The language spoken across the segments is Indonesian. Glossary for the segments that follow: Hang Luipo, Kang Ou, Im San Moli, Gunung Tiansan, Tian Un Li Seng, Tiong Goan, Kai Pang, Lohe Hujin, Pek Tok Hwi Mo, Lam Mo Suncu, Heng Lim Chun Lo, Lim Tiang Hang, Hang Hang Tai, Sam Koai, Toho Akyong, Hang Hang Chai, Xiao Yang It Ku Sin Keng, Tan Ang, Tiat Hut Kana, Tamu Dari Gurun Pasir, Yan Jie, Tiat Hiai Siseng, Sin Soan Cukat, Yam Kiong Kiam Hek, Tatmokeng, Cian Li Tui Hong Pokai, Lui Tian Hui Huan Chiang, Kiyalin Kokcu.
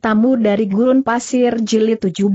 Tamu dari Gurun Pasir Jilid 17.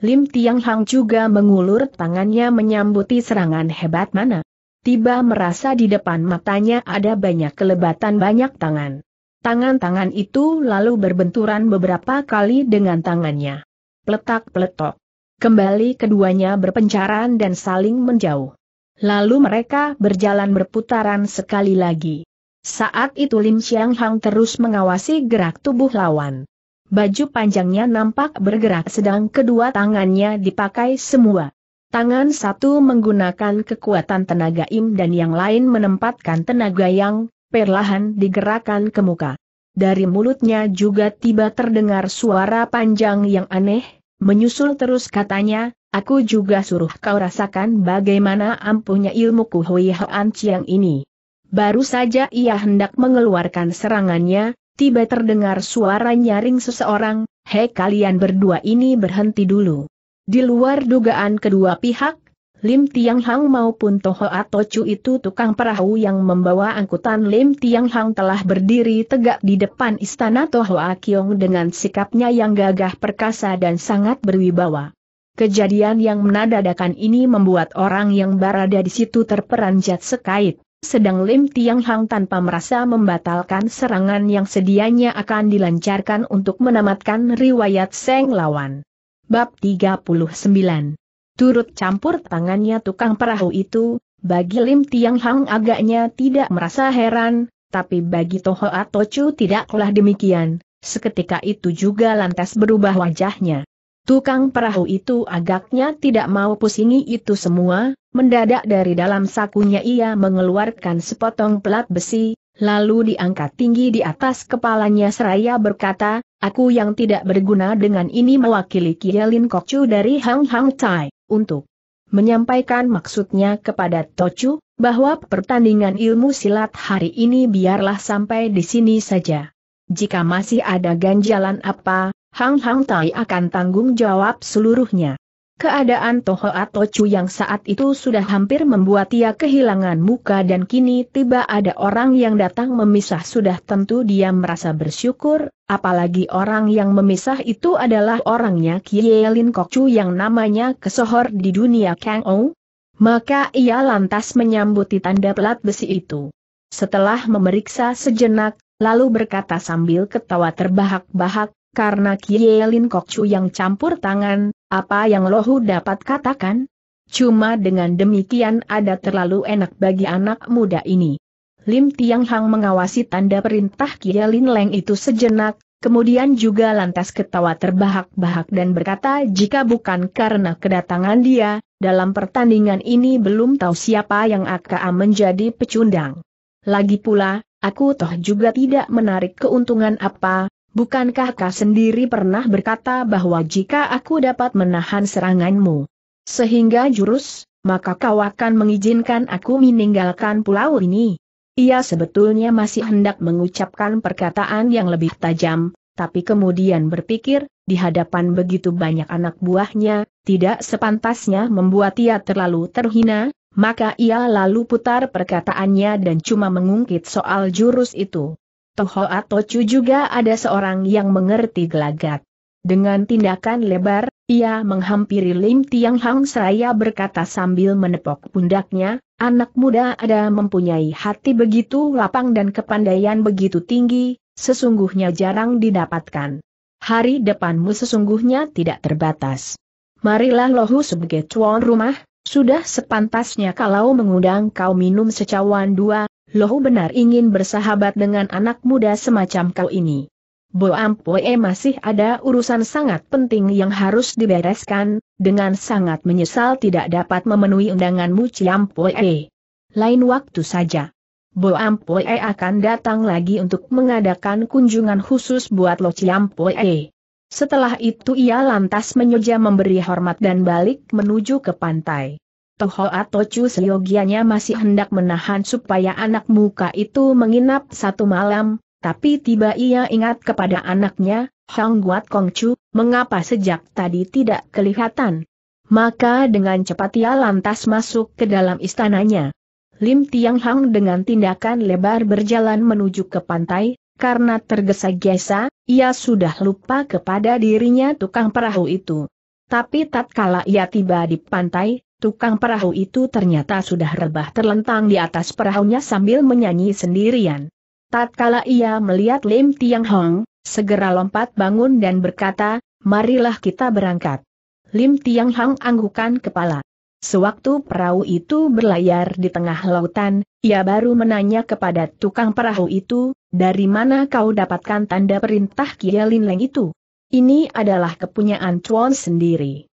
Lim Tiang Hang juga mengulur tangannya menyambuti serangan hebat mana. Tiba merasa di depan matanya ada banyak kelebatan banyak tangan. Tangan-tangan itu lalu berbenturan beberapa kali dengan tangannya. Pletak-pletok. Kembali keduanya berpencaran dan saling menjauh. Lalu mereka berjalan berputaran sekali lagi. Saat itu Lim Tiang Hang terus mengawasi gerak tubuh lawan. Baju panjangnya nampak bergerak sedang kedua tangannya dipakai semua. Tangan satu menggunakan kekuatan tenaga im dan yang lain menempatkan tenaga yang perlahan digerakkan ke muka. Dari mulutnya juga tiba terdengar suara panjang yang aneh, menyusul terus katanya, "Aku juga suruh kau rasakan bagaimana ampuhnya ilmu Hui Huan Chiang ini." Baru saja ia hendak mengeluarkan serangannya, tiba terdengar suara nyaring seseorang, "Hei kalian berdua ini berhenti dulu." Di luar dugaan kedua pihak, Lim Tiang Hang maupun Toho Akyong itu tukang perahu yang membawa angkutan Lim Tiang Hang telah berdiri tegak di depan istana Toho Akyong dengan sikapnya yang gagah perkasa dan sangat berwibawa. Kejadian yang menadadakan ini membuat orang yang berada di situ terperanjat sekait, sedang Lim Tiang Hang tanpa merasa membatalkan serangan yang sedianya akan dilancarkan untuk menamatkan riwayat Seng lawan. Bab 39. Turut campur tangannya tukang perahu itu, bagi Lim Tiang Hang agaknya tidak merasa heran, tapi bagi Toho Akyong tidaklah demikian, seketika itu juga lantas berubah wajahnya. Tukang perahu itu agaknya tidak mau pusingi itu semua, mendadak dari dalam sakunya ia mengeluarkan sepotong pelat besi, lalu diangkat tinggi di atas kepalanya seraya berkata, "Aku yang tidak berguna dengan ini mewakili Kiyalin Kokcu dari Hang Hang Tai, untuk menyampaikan maksudnya kepada Tocu, bahwa pertandingan ilmu silat hari ini biarlah sampai di sini saja. Jika masih ada ganjalan apa, Hang Hang Tai akan tanggung jawab seluruhnya." Keadaan Toho Akyong yang saat itu sudah hampir membuat ia kehilangan muka dan kini tiba ada orang yang datang memisah sudah tentu dia merasa bersyukur, apalagi orang yang memisah itu adalah orangnya Kiyalin Kokcu yang namanya kesohor di dunia Kang Ou. Maka ia lantas menyambuti tanda pelat besi itu. Setelah memeriksa sejenak, lalu berkata sambil ketawa terbahak-bahak, "Karena Kiyalin Kokcu yang campur tangan, apa yang lohu dapat katakan? Cuma dengan demikian ada terlalu enak bagi anak muda ini." Lim Tiang Hang mengawasi tanda perintah Kiyalin Leng itu sejenak, kemudian juga lantas ketawa terbahak-bahak dan berkata, "Jika bukan karena kedatangan dia, dalam pertandingan ini belum tahu siapa yang akan menjadi pecundang. Lagi pula, aku toh juga tidak menarik keuntungan apa. Bukankah kau sendiri pernah berkata bahwa jika aku dapat menahan seranganmu sehingga jurus, maka kau akan mengizinkan aku meninggalkan pulau ini?" Ia sebetulnya masih hendak mengucapkan perkataan yang lebih tajam, tapi kemudian berpikir, di hadapan begitu banyak anak buahnya, tidak sepantasnya membuat ia terlalu terhina, maka ia lalu putar perkataannya dan cuma mengungkit soal jurus itu. Toho Akyong juga ada seorang yang mengerti gelagat. Dengan tindakan lebar, ia menghampiri Lim Tiang Hang seraya berkata sambil menepok pundaknya, "Anak muda ada mempunyai hati begitu lapang dan kepandaian begitu tinggi, sesungguhnya jarang didapatkan. Hari depanmu sesungguhnya tidak terbatas. Marilah lohu sebagai tuan rumah, sudah sepantasnya kalau mengundang kau minum secawan dua. Lohu benar ingin bersahabat dengan anak muda semacam kau ini. Boampoe masih ada urusan sangat penting yang harus dibereskan, dengan sangat menyesal tidak dapat memenuhi undanganmu Ciampoe. Lain waktu saja. Boampoe akan datang lagi untuk mengadakan kunjungan khusus buat lo Ciampoe." Setelah itu ia lantas menyoja memberi hormat dan balik menuju ke pantai. Toho Akyong seyogianya masih hendak menahan supaya anak muka itu menginap satu malam, tapi tiba ia ingat kepada anaknya, Hang Guat Kongcu, mengapa sejak tadi tidak kelihatan. Maka dengan cepat ia lantas masuk ke dalam istananya. Lim Tiang Hang dengan tindakan lebar berjalan menuju ke pantai, Karena tergesa-gesa, ia sudah lupa kepada dirinya tukang perahu itu. Tapi tatkala ia tiba di pantai, tukang perahu itu ternyata sudah rebah terlentang di atas perahunya sambil menyanyi sendirian. Tatkala ia melihat Lim Tiang Hang, segera lompat bangun dan berkata, "Marilah kita berangkat." Lim Tiang Hang anggukan kepala. Sewaktu perahu itu berlayar di tengah lautan, ia baru menanya kepada tukang perahu itu, "Dari mana kau dapatkan tanda perintah Kiyalin Leng itu? Ini adalah kepunyaan Chuan sendiri."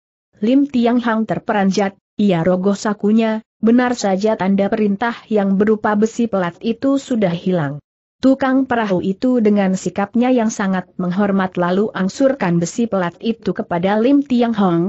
Lim Tiang Hang terperanjat, ia rogoh sakunya, benar saja tanda perintah yang berupa besi pelat itu sudah hilang. Tukang perahu itu dengan sikapnya yang sangat menghormat lalu angsurkan besi pelat itu kepada Lim Tiang Hang.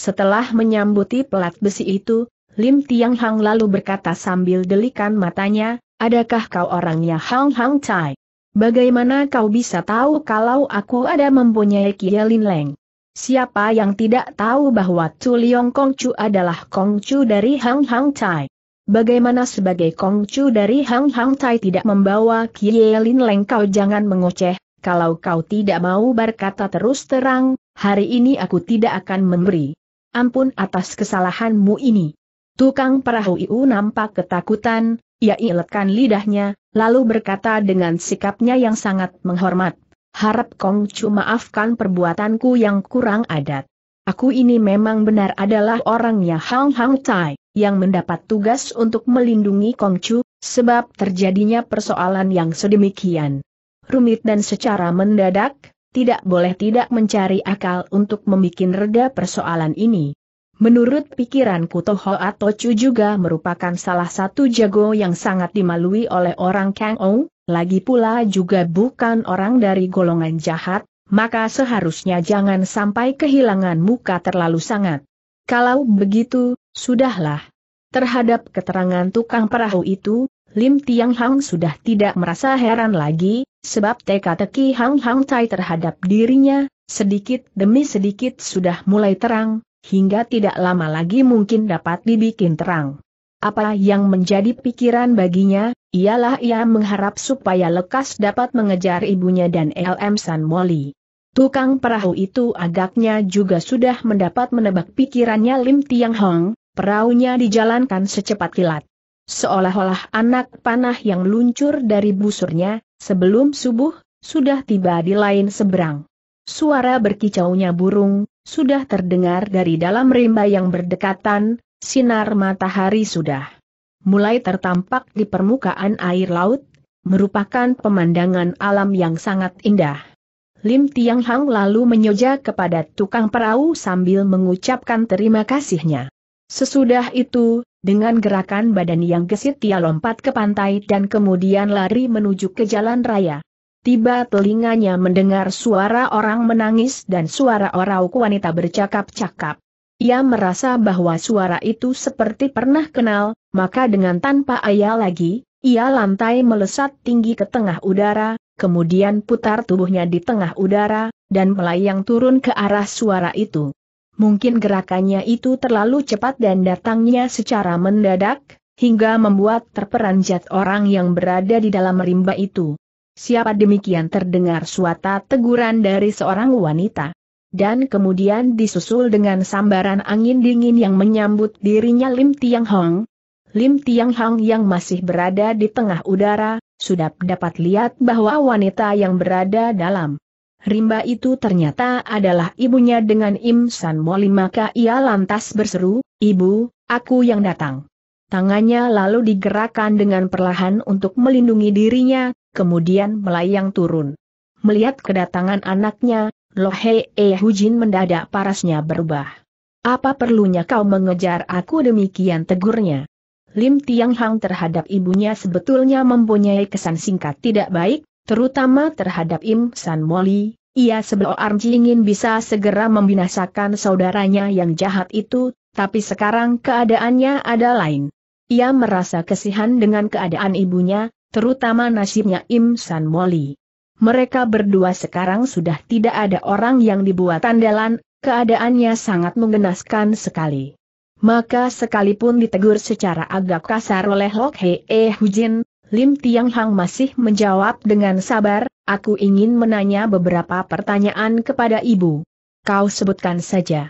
Setelah menyambuti pelat besi itu, Lim Tiang Hang lalu berkata sambil delikan matanya, "Adakah kau orangnya Hang Hang Chai? Bagaimana kau bisa tahu kalau aku ada mempunyai Kiyalin Leng? Siapa yang tidak tahu bahwa Culiong Kongcu adalah Kongcu dari Hang Hang Chai? Bagaimana sebagai Kongcu dari Hang Hang Chai tidak membawa Kiyalin Leng? Kau jangan mengoceh, kalau kau tidak mau berkata terus terang, hari ini aku tidak akan memberi ampun atas kesalahanmu ini." Tukang perahu itu nampak ketakutan, ia iletkan lidahnya, lalu berkata dengan sikapnya yang sangat menghormat, "Harap Kongcu maafkan perbuatanku yang kurang adat. Aku ini memang benar adalah orangnya Hang Hang Tai, yang mendapat tugas untuk melindungi Kongcu, sebab terjadinya persoalan yang sedemikian rumit dan secara mendadak, tidak boleh tidak mencari akal untuk membuat reda persoalan ini. Menurut pikiranku Toho Atochu juga merupakan salah satu jago yang sangat dimalui oleh orang Kang Ou, lagi pula juga bukan orang dari golongan jahat, maka seharusnya jangan sampai kehilangan muka terlalu sangat." Kalau begitu, sudahlah. Terhadap keterangan tukang perahu itu, Lim Tiang Hang sudah tidak merasa heran lagi, sebab teka-teki Hang Hang Chai terhadap dirinya, sedikit demi sedikit sudah mulai terang, hingga tidak lama lagi mungkin dapat dibikin terang. Apa yang menjadi pikiran baginya, ialah ia mengharap supaya lekas dapat mengejar ibunya dan Im San Moli. Tukang perahu itu agaknya juga sudah mendapat menebak pikirannya Lim Tiang Hang, perahunya dijalankan secepat kilat. Seolah-olah anak panah yang luncur dari busurnya, sebelum subuh, sudah tiba di lain seberang. Suara berkicaunya burung sudah terdengar dari dalam rimba yang berdekatan, sinar matahari sudah mulai tertampak di permukaan air laut, merupakan pemandangan alam yang sangat indah. Lim Tiang Hang lalu menyoja kepada tukang perahu sambil mengucapkan terima kasihnya. Sesudah itu, dengan gerakan badan yang gesit ia lompat ke pantai dan kemudian lari menuju ke jalan raya. Tiba telinganya mendengar suara orang menangis dan suara orang wanita bercakap-cakap. Ia merasa bahwa suara itu seperti pernah kenal, maka dengan tanpa ayal lagi, ia lantai melesat tinggi ke tengah udara, kemudian putar tubuhnya di tengah udara, dan melayang turun ke arah suara itu. Mungkin gerakannya itu terlalu cepat dan datangnya secara mendadak, hingga membuat terperanjat orang yang berada di dalam rimba itu. Siapa demikian? Terdengar suara teguran dari seorang wanita. Dan kemudian disusul dengan sambaran angin dingin yang menyambut dirinya Lim Tiang Hang. Lim Tiang Hang yang masih berada di tengah udara, sudah dapat lihat bahwa wanita yang berada dalam rimba itu ternyata adalah ibunya dengan Im San Moli, maka ia lantas berseru, "Ibu, aku yang datang." Tangannya lalu digerakkan dengan perlahan untuk melindungi dirinya, kemudian melayang turun. Melihat kedatangan anaknya, Lohe Hujin mendadak parasnya berubah. "Apa perlunya kau mengejar aku demikian?" tegurnya. Lim Tiang Hang terhadap ibunya sebetulnya mempunyai kesan singkat tidak baik, terutama terhadap Im San Moli. Ia sebenarnya ingin bisa segera membinasakan saudaranya yang jahat itu, tapi sekarang keadaannya ada lain. Ia merasa kesihan dengan keadaan ibunya, terutama nasibnya Im San Moli. Mereka berdua sekarang sudah tidak ada orang yang dibuat andalan, keadaannya sangat menggenaskan sekali. Maka sekalipun ditegur secara agak kasar oleh Lohe Hujin, Lim Tiang Hang masih menjawab dengan sabar, Aku ingin menanya beberapa pertanyaan kepada ibu. Kau sebutkan saja.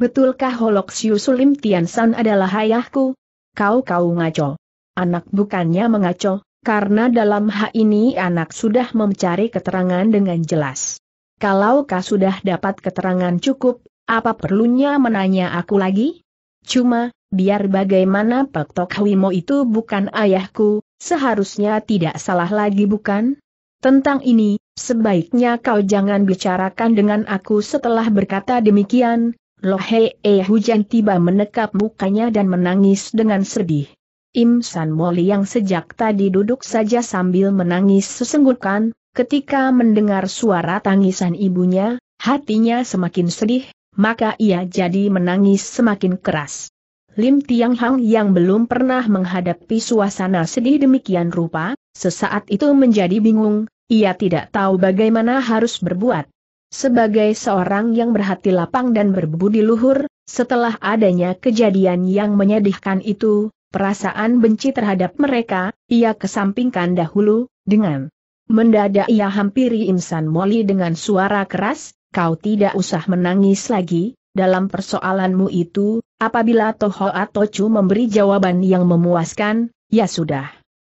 Betulkah Holok Siu Sulim Tiansan adalah ayahku? Kau ngaco. Anak bukannya mengaco, karena dalam hal ini anak sudah mencari keterangan dengan jelas. Kalau kau sudah dapat keterangan cukup, apa perlunya menanya aku lagi? Cuma, biar bagaimana Pek Tok Hwi Mo itu bukan ayahku, seharusnya tidak salah lagi bukan? Tentang ini, sebaiknya kau jangan bicarakan dengan aku. Setelah berkata demikian, Lohe Hujin tiba menekap mukanya dan menangis dengan sedih. Im San Moli yang sejak tadi duduk saja sambil menangis sesenggukan, ketika mendengar suara tangisan ibunya, hatinya semakin sedih. Maka ia jadi menangis semakin keras. Lim Tiang Hang yang belum pernah menghadapi suasana sedih demikian rupa, sesaat itu menjadi bingung, ia tidak tahu bagaimana harus berbuat. Sebagai seorang yang berhati lapang dan berbudi luhur, setelah adanya kejadian yang menyedihkan itu, perasaan benci terhadap mereka, ia kesampingkan dahulu. Dengan mendadak ia hampiri Im San Moli dengan suara keras. Kau tidak usah menangis lagi, dalam persoalanmu itu, apabila Toho atau Chu memberi jawaban yang memuaskan, ya sudah.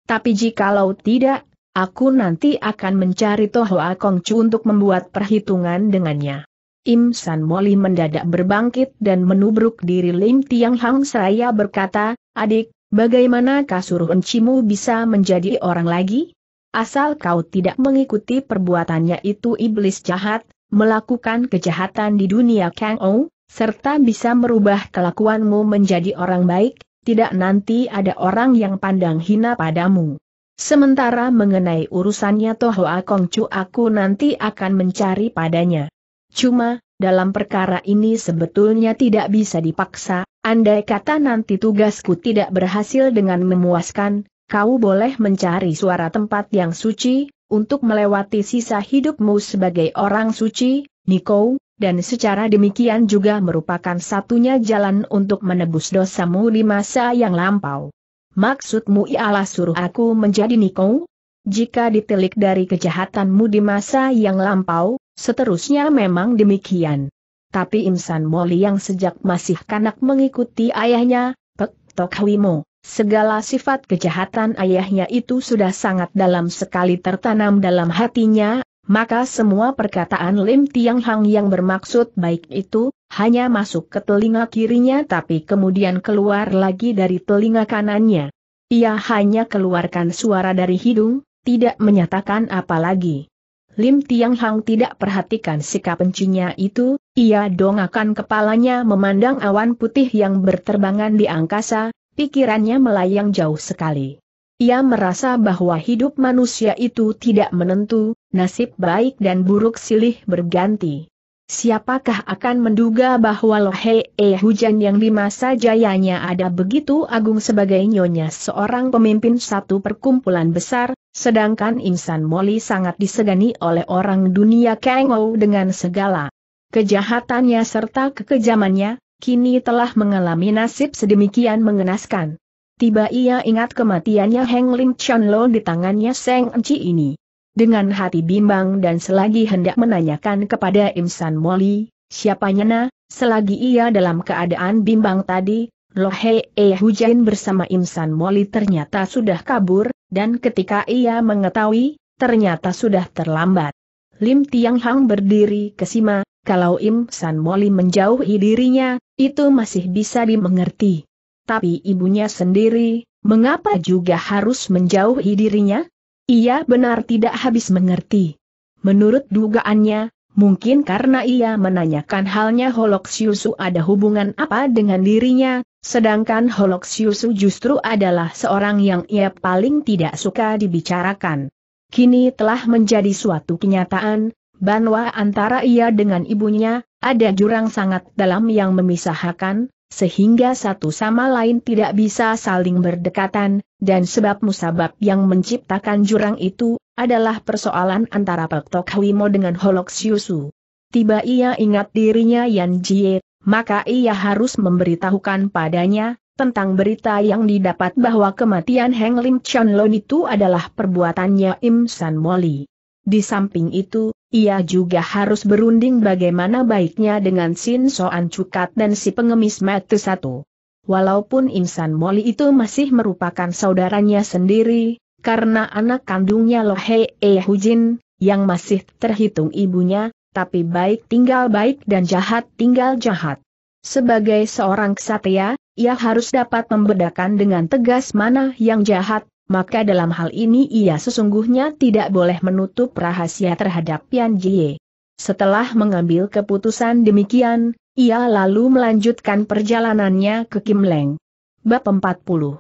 Tapi jikalau tidak, aku nanti akan mencari Toho Akyong Chu untuk membuat perhitungan dengannya. Im San Moli mendadak berbangkit dan menubruk diri Lim Tiang Hang seraya berkata, adik, bagaimana kasuruh encimu bisa menjadi orang lagi? Asal kau tidak mengikuti perbuatannya itu iblis jahat, melakukan kejahatan di dunia Kang Ou, serta bisa merubah kelakuanmu menjadi orang baik, tidak nanti ada orang yang pandang hina padamu. Sementara mengenai urusannya Toho Akyong Chu aku nanti akan mencari padanya. Cuma, dalam perkara ini sebetulnya tidak bisa dipaksa, andai kata nanti tugasku tidak berhasil dengan memuaskan, kau boleh mencari suara tempat yang suci, untuk melewati sisa hidupmu sebagai orang suci, Niko, dan secara demikian juga merupakan satunya jalan untuk menebus dosamu di masa yang lampau. Maksudmu ialah suruh aku menjadi Niko? Jika ditilik dari kejahatanmu di masa yang lampau, seterusnya memang demikian. Tapi Im San Moli yang sejak masih kanak mengikuti ayahnya, Pek Tok Hwi Mo, segala sifat kejahatan ayahnya itu sudah sangat dalam sekali tertanam dalam hatinya, maka semua perkataan Lim Tiang Hang yang bermaksud baik itu, hanya masuk ke telinga kirinya tapi kemudian keluar lagi dari telinga kanannya. Ia hanya keluarkan suara dari hidung, tidak menyatakan apa lagi. Lim Tiang Hang tidak perhatikan sikap pencinya itu, ia dongakan kepalanya memandang awan putih yang berterbangan di angkasa. Pikirannya melayang jauh sekali. Ia merasa bahwa hidup manusia itu tidak menentu, nasib baik dan buruk silih berganti. Siapakah akan menduga bahwa Lohe Hujin yang di masa jayanya ada begitu agung sebagai nyonya seorang pemimpin satu perkumpulan besar, sedangkan Im San Moli sangat disegani oleh orang dunia Kang Ou dengan segala kejahatannya serta kekejamannya. Kini telah mengalami nasib sedemikian mengenaskan. Tiba ia ingat kematiannya Heng Lim Chun Lo di tangannya Seng Enci ini. Dengan hati bimbang dan selagi hendak menanyakan kepada Im San Moli, siapanya na, selagi ia dalam keadaan bimbang tadi, Lohe Hujin bersama Im San Moli ternyata sudah kabur, dan ketika ia mengetahui, ternyata sudah terlambat. Lim Tiang Hang berdiri kesima, kalau Im San Moli menjauhi dirinya, itu masih bisa dimengerti. Tapi ibunya sendiri, mengapa juga harus menjauhi dirinya? Ia benar tidak habis mengerti. Menurut dugaannya, mungkin karena ia menanyakan halnya Holok Siusu ada hubungan apa dengan dirinya, sedangkan Holok Siusu justru adalah seorang yang ia paling tidak suka dibicarakan. Kini telah menjadi suatu kenyataan, bahwa antara ia dengan ibunya, ada jurang sangat dalam yang memisahkan, sehingga satu sama lain tidak bisa saling berdekatan, dan sebab-musabab yang menciptakan jurang itu, adalah persoalan antara Pek Tok Hwi Mo dengan Holok Siusu. Tiba ia ingat dirinya Yan Jie, maka ia harus memberitahukan padanya, tentang berita yang didapat bahwa kematian Heng Lim Chun Lo itu adalah perbuatannya Im San Moli. Di samping itu, ia juga harus berunding bagaimana baiknya dengan Sin Soan Cukat dan si pengemis mata satu. Walaupun Im San Moli itu masih merupakan saudaranya sendiri, karena anak kandungnya Lohe Hujin, yang masih terhitung ibunya, tapi baik tinggal baik dan jahat tinggal jahat. Sebagai seorang ksatria, ia harus dapat membedakan dengan tegas mana yang jahat, maka dalam hal ini ia sesungguhnya tidak boleh menutup rahasia terhadap Yan Jie. Setelah mengambil keputusan demikian, ia lalu melanjutkan perjalanannya ke Kim Leng. Bab 40.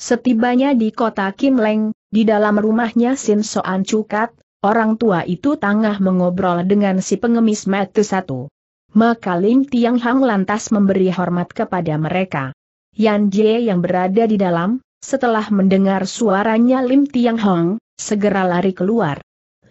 Setibanya di kota Kim Leng, di dalam rumahnya Sin Soan Cukat, orang tua itu tengah mengobrol dengan si pengemis mata satu. Maka Lim Tiang Hang lantas memberi hormat kepada mereka. Yan Jie yang berada di dalam, setelah mendengar suaranya Lim Tiang Hang, segera lari keluar.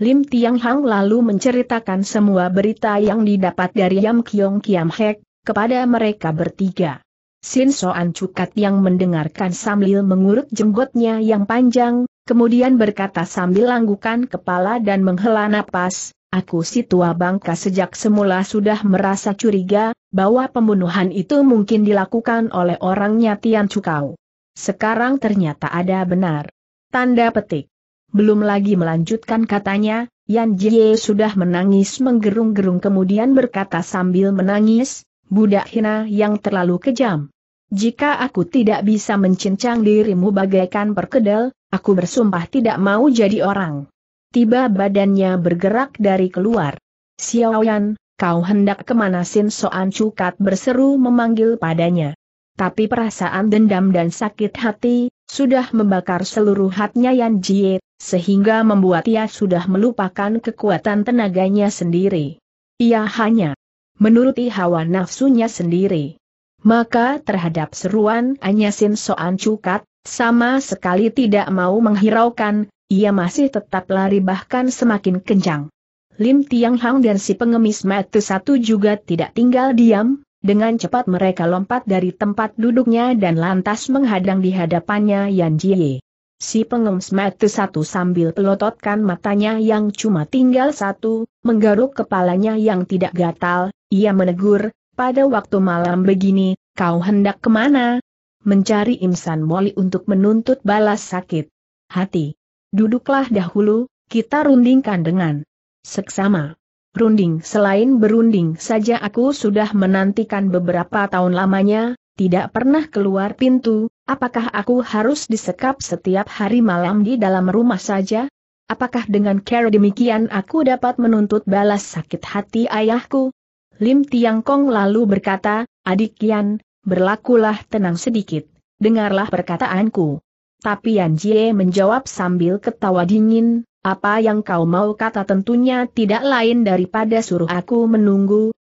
Lim Tiang Hang lalu menceritakan semua berita yang didapat dari Yam Kiong Kiam Hek kepada mereka bertiga. Sin Soan Cukat yang mendengarkan sambil mengurut jenggotnya yang panjang, kemudian berkata sambil anggukan kepala dan menghela napas, "Aku si tua bangka sejak semula sudah merasa curiga, bahwa pembunuhan itu mungkin dilakukan oleh orangnya Tian Cukau. Sekarang ternyata ada benar." Tanda petik. Belum lagi melanjutkan katanya, Yan Jie sudah menangis menggerung-gerung kemudian berkata sambil menangis, "Budak hina yang terlalu kejam. Jika aku tidak bisa mencincang dirimu bagaikan perkedel, aku bersumpah tidak mau jadi orang." Tiba badannya bergerak dari keluar. "Xiaoyan, kau hendak kemana?" Sin Soan Cukat berseru memanggil padanya. Tapi perasaan dendam dan sakit hati sudah membakar seluruh hatinya Yan Jie, sehingga membuat ia sudah melupakan kekuatan tenaganya sendiri. Ia hanya menuruti hawa nafsunya sendiri. Maka terhadap seruan hanya Sin Soan Cukat, sama sekali tidak mau menghiraukan. Ia masih tetap lari bahkan semakin kencang. Lim Tiang Hang dan si pengemis mata satu juga tidak tinggal diam, dengan cepat mereka lompat dari tempat duduknya dan lantas menghadang di hadapannya Yan Jie. Si pengemis mata satu sambil pelototkan matanya yang cuma tinggal satu, menggaruk kepalanya yang tidak gatal, ia menegur, "Pada waktu malam begini, kau hendak kemana?" "Mencari Im San Moli untuk menuntut balas sakit hati." "Duduklah dahulu, kita rundingkan dengan seksama." "Runding?" "Selain berunding saja aku sudah menantikan beberapa tahun lamanya, tidak pernah keluar pintu, apakah aku harus disekap setiap hari malam di dalam rumah saja? Apakah dengan cara demikian aku dapat menuntut balas sakit hati ayahku?" Lim Tiang Kong lalu berkata, "Adik Yan, berlakulah tenang sedikit, dengarlah perkataanku." Tapi Yan Jie menjawab sambil ketawa dingin, "Apa yang kau mau kata tentunya tidak lain daripada suruh aku menunggu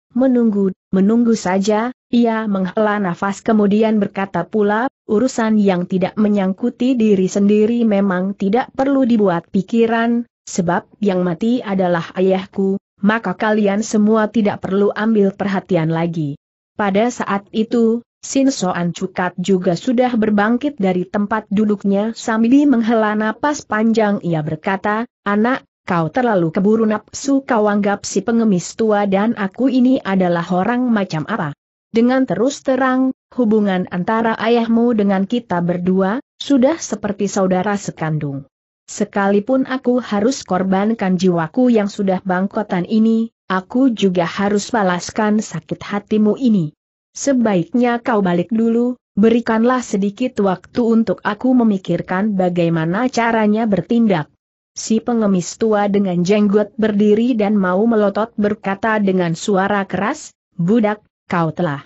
saja." Ia menghela nafas kemudian berkata pula, "Urusan yang tidak menyangkuti diri sendiri memang tidak perlu dibuat pikiran, sebab yang mati adalah ayahku, maka kalian semua tidak perlu ambil perhatian lagi." Pada saat itu, Sin Soan Cukat juga sudah berbangkit dari tempat duduknya sambil menghela napas panjang. Ia berkata, "Anak, kau terlalu keburu nafsu. Kau anggap si pengemis tua dan aku ini adalah orang macam apa? Dengan terus terang, hubungan antara ayahmu dengan kita berdua sudah seperti saudara sekandung. Sekalipun aku harus korbankan jiwaku yang sudah bangkotan ini, aku juga harus balaskan sakit hatimu ini. Sebaiknya kau balik dulu, berikanlah sedikit waktu untuk aku memikirkan bagaimana caranya bertindak." Si pengemis tua dengan jenggot berdiri dan mau melotot berkata dengan suara keras, "Budak, kau telah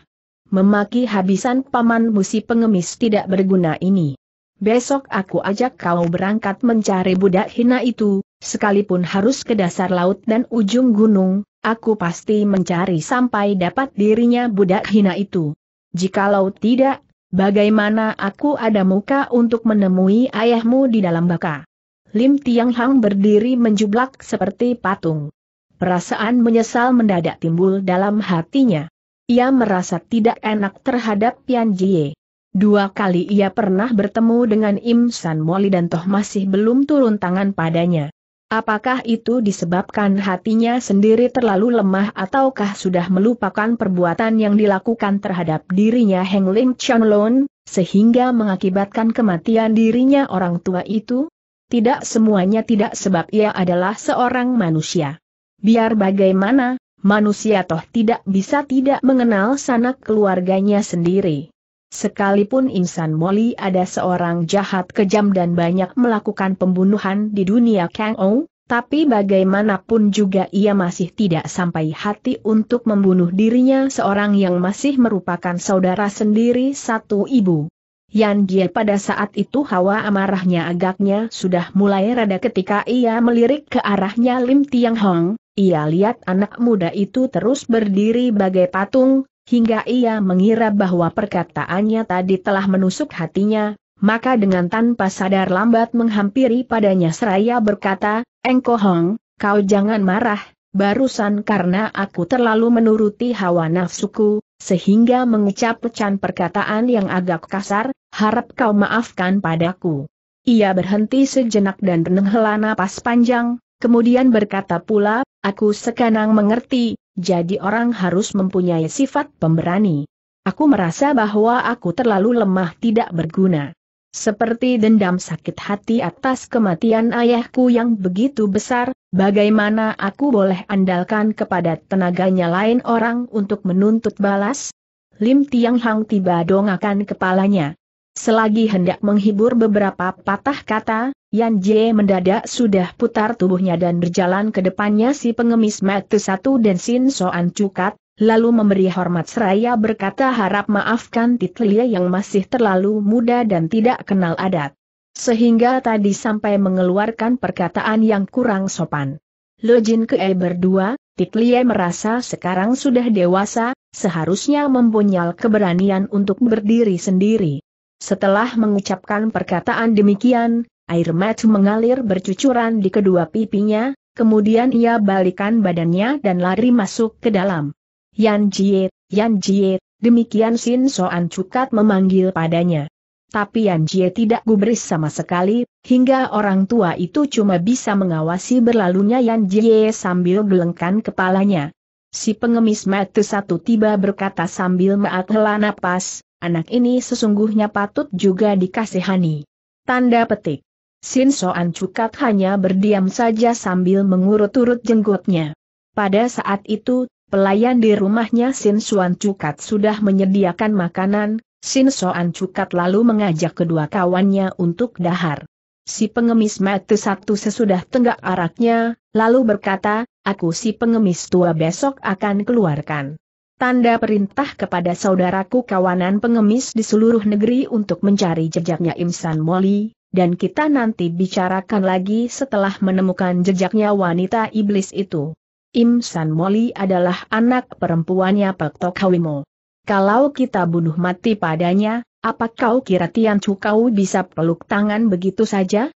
memaki habisan pamanmu si pengemis tidak berguna ini. Besok aku ajak kau berangkat mencari budak hina itu, sekalipun harus ke dasar laut dan ujung gunung. Aku pasti mencari sampai dapat dirinya budak hina itu. Jikalau tidak, bagaimana aku ada muka untuk menemui ayahmu di dalam baka?" Lim Tiang Hang berdiri menjublak seperti patung. Perasaan menyesal mendadak timbul dalam hatinya. Ia merasa tidak enak terhadap Yan Jie. Dua kali ia pernah bertemu dengan Im San Moli dan toh masih belum turun tangan padanya. Apakah itu disebabkan hatinya sendiri terlalu lemah ataukah sudah melupakan perbuatan yang dilakukan terhadap dirinya Heng Lim Chun Lo, sehingga mengakibatkan kematian dirinya orang tua itu? Tidak semuanya tidak, sebab ia adalah seorang manusia. Biar bagaimana, manusia toh tidak bisa tidak mengenal sanak keluarganya sendiri. Sekalipun Im San Moli ada seorang jahat kejam dan banyak melakukan pembunuhan di dunia Kang Ou, tapi bagaimanapun juga ia masih tidak sampai hati untuk membunuh dirinya seorang yang masih merupakan saudara sendiri satu ibu. Yan Jie pada saat itu hawa amarahnya agaknya sudah mulai reda ketika ia melirik ke arahnya Lim Tiang Hang. Ia lihat anak muda itu terus berdiri bagai patung. Hingga ia mengira bahwa perkataannya tadi telah menusuk hatinya, maka dengan tanpa sadar lambat menghampiri padanya seraya berkata, "Engko Hong, kau jangan marah, barusan karena aku terlalu menuruti hawa nafsuku, sehingga mengucapkan perkataan yang agak kasar, harap kau maafkan padaku." Ia berhenti sejenak dan menghela napas panjang, kemudian berkata pula, "Aku sekarang mengerti. Jadi orang harus mempunyai sifat pemberani. Aku merasa bahwa aku terlalu lemah tidak berguna. Seperti dendam sakit hati atas kematian ayahku yang begitu besar, bagaimana aku boleh andalkan kepada tenaganya lain orang untuk menuntut balas?" Lim Tiang Hang tiba dongakan kepalanya. Selagi hendak menghibur beberapa patah kata, Yan Jie mendadak sudah putar tubuhnya dan berjalan ke depannya si pengemis mata satu dan Sin Soan Cukat, lalu memberi hormat seraya berkata, "Harap maafkan Titlia yang masih terlalu muda dan tidak kenal adat, sehingga tadi sampai mengeluarkan perkataan yang kurang sopan." Lo Jin Kee berdua, Titlia merasa sekarang sudah dewasa, seharusnya mempunyai keberanian untuk berdiri sendiri. Setelah mengucapkan perkataan demikian, air mata mengalir bercucuran di kedua pipinya, kemudian ia balikan badannya dan lari masuk ke dalam. "Yan Jie, Yan Jie," demikian Sin Soan Cukat memanggil padanya. Tapi Yan Jie tidak gubris sama sekali, hingga orang tua itu cuma bisa mengawasi berlalunya Yan Jie sambil gelengkan kepalanya. Si pengemis mata satu tiba berkata sambil menghela napas, "Anak ini sesungguhnya patut juga dikasihani." Tanda petik. Sin Soan Cukat hanya berdiam saja sambil mengurut-urut jenggotnya. Pada saat itu, pelayan di rumahnya Sin Soan Cukat sudah menyediakan makanan. Sin Soan Cukat lalu mengajak kedua kawannya untuk dahar. Si pengemis mata satu sesudah tenggak araknya, lalu berkata, "Aku si pengemis tua besok akan keluarkan tanda perintah kepada saudaraku kawanan pengemis di seluruh negeri untuk mencari jejaknya Im San Moli, dan kita nanti bicarakan lagi setelah menemukan jejaknya wanita iblis itu." Im San Moli adalah anak perempuannya Pek Tok Hwi Mo. Kalau kita bunuh mati padanya, apa kau kira Tian Cukau bisa peluk tangan begitu saja?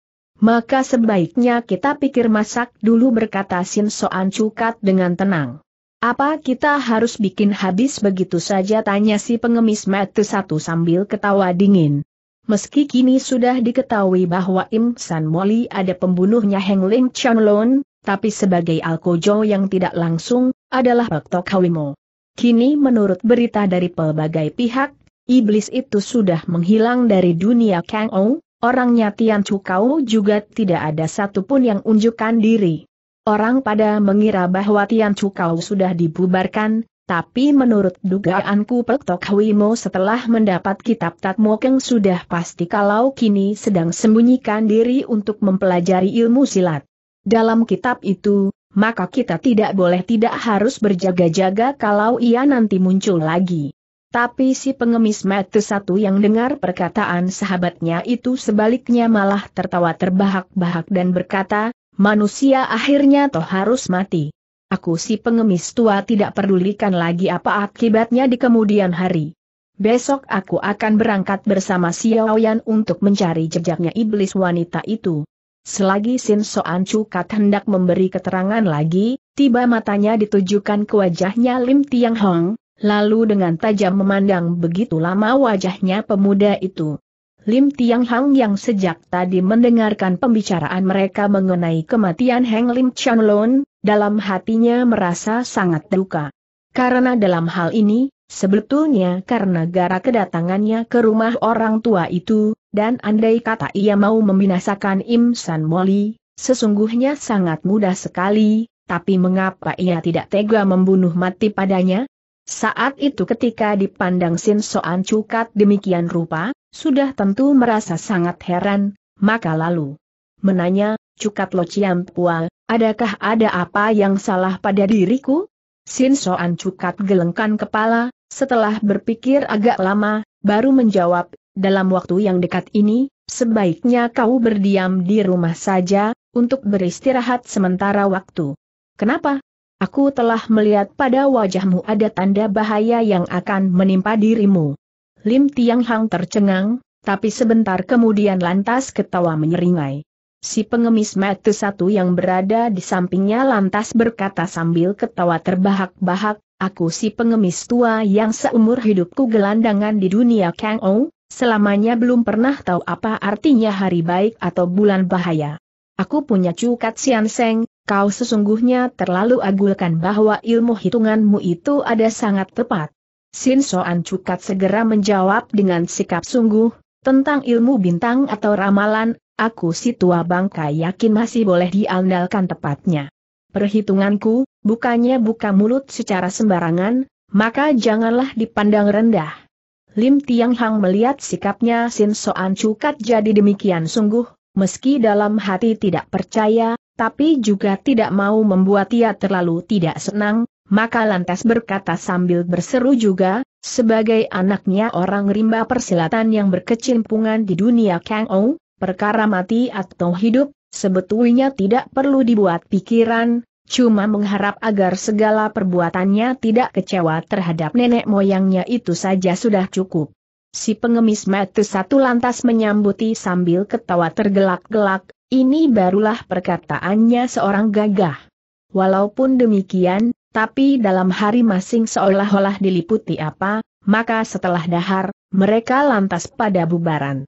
Maka sebaiknya kita pikir masak dulu, berkata Sin Soan Cukat dengan tenang. "Apa kita harus bikin habis begitu saja?" tanya si pengemis mata satu sambil ketawa dingin. Meski kini sudah diketahui bahwa Im San Moli ada pembunuhnya Heng Lim Chun Lo, tapi sebagai alkojo yang tidak langsung, adalah Pek Tok Hwi Mo. Kini menurut berita dari pelbagai pihak, iblis itu sudah menghilang dari dunia Kang Ou, orangnya Tian Cukau juga tidak ada satupun yang unjukkan diri. Orang pada mengira bahwa Tian Cukau sudah dibubarkan, tapi menurut dugaanku Pek Tok Hwi Mo setelah mendapat kitab Tatmokeng sudah pasti kalau kini sedang sembunyikan diri untuk mempelajari ilmu silat. Dalam kitab itu, maka kita tidak boleh tidak harus berjaga-jaga kalau ia nanti muncul lagi. Tapi si pengemis mata satu yang dengar perkataan sahabatnya itu sebaliknya malah tertawa terbahak-bahak dan berkata, "Manusia akhirnya toh harus mati. Aku si pengemis tua tidak pedulikan lagi apa akibatnya di kemudian hari. Besok aku akan berangkat bersama Xiao Yan untuk mencari jejaknya iblis wanita itu." Selagi Sin Soan Cukat hendak memberi keterangan lagi, tiba matanya ditujukan ke wajahnya Lim Tiang Hang, lalu dengan tajam memandang begitu lama wajahnya pemuda itu. Lim Tiang Hang yang sejak tadi mendengarkan pembicaraan mereka mengenai kematian Heng Lim Chun Lo, dalam hatinya merasa sangat duka. Karena dalam hal ini, sebetulnya karena gara kedatangannya ke rumah orang tua itu, dan andai kata ia mau membinasakan Im San Moli, sesungguhnya sangat mudah sekali, tapi mengapa ia tidak tega membunuh mati padanya? Saat itu ketika dipandang Sin Soan Cukat demikian rupa, sudah tentu merasa sangat heran, maka lalu menanya, "Cukat Lo Ciam Pua, adakah ada apa yang salah pada diriku?" Sin Soan Cukat gelengkan kepala, setelah berpikir agak lama, baru menjawab, "Dalam waktu yang dekat ini, sebaiknya kau berdiam di rumah saja, untuk beristirahat sementara waktu." "Kenapa? Aku telah melihat pada wajahmu ada tanda bahaya yang akan menimpa dirimu." Lim Tiang Hang tercengang, tapi sebentar kemudian lantas ketawa menyeringai. Si pengemis mata satu yang berada di sampingnya lantas berkata sambil ketawa terbahak-bahak, "Aku si pengemis tua yang seumur hidupku gelandangan di dunia Kang Ou, selamanya belum pernah tahu apa artinya hari baik atau bulan bahaya. Aku punya Cukat Sian Seng, kau sesungguhnya terlalu agulkan bahwa ilmu hitunganmu itu ada sangat tepat." Sin Soan Cukat segera menjawab dengan sikap sungguh, "Tentang ilmu bintang atau ramalan, aku si tua bangka yakin masih boleh diandalkan tepatnya. Perhitunganku, bukannya buka mulut secara sembarangan, maka janganlah dipandang rendah." Lim Tiang Hang melihat sikapnya Sin Soan Cukat jadi demikian sungguh, meski dalam hati tidak percaya, tapi juga tidak mau membuat ia terlalu tidak senang, maka lantas berkata sambil berseru juga, "Sebagai anaknya orang rimba persilatan yang berkecimpungan di dunia Kang Ou, perkara mati atau hidup, sebetulnya tidak perlu dibuat pikiran, cuma mengharap agar segala perbuatannya tidak kecewa terhadap nenek moyangnya itu saja sudah cukup." Si pengemis mata satu lantas menyambuti sambil ketawa tergelak-gelak, "Ini barulah perkataannya seorang gagah. Walaupun demikian, tapi dalam hari masing seolah-olah diliputi apa, maka setelah dahar, mereka lantas pada bubaran."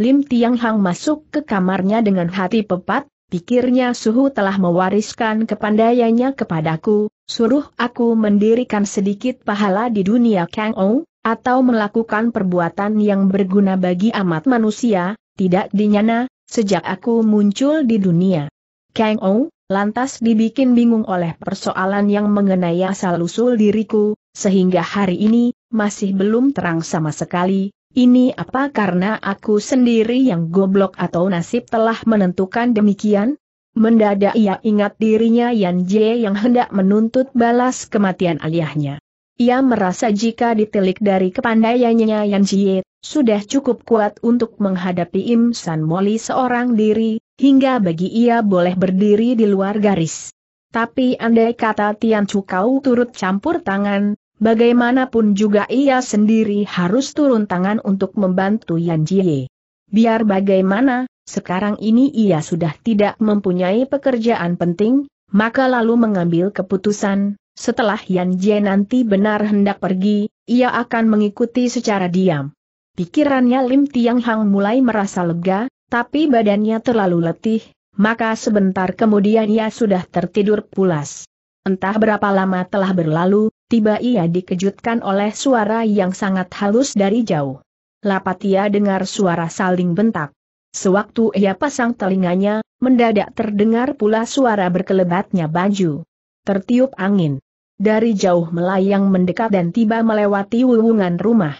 Lim Tiang Hang masuk ke kamarnya dengan hati pepat, pikirnya suhu telah mewariskan kepandaiannya kepadaku, suruh aku mendirikan sedikit pahala di dunia Kang Ou, atau melakukan perbuatan yang berguna bagi amat manusia, tidak dinyana, sejak aku muncul di dunia Kang Ou, lantas dibikin bingung oleh persoalan yang mengenai asal-usul diriku, sehingga hari ini, masih belum terang sama sekali, ini apa karena aku sendiri yang goblok atau nasib telah menentukan demikian? Mendadak ia ingat dirinya Yan Jie yang hendak menuntut balas kematian ayahnya. Ia merasa jika ditilik dari kepandaiannya Yan Jie, sudah cukup kuat untuk menghadapi Im San Moli seorang diri, hingga bagi ia boleh berdiri di luar garis. Tapi andai kata Tian Cukau turut campur tangan, bagaimanapun juga ia sendiri harus turun tangan untuk membantu Yan Jie. Biar bagaimana, sekarang ini ia sudah tidak mempunyai pekerjaan penting, maka lalu mengambil keputusan, setelah Yan Jie nanti benar hendak pergi, ia akan mengikuti secara diam. Pikirannya Lim Tiang Hang mulai merasa lega, tapi badannya terlalu letih, maka sebentar kemudian ia sudah tertidur pulas. Entah berapa lama telah berlalu, tiba ia dikejutkan oleh suara yang sangat halus dari jauh. Lapat ia dengar suara saling bentak. Sewaktu ia pasang telinganya, mendadak terdengar pula suara berkelebatnya baju. Tertiup angin. Dari jauh melayang mendekat dan tiba melewati wuwungan rumah.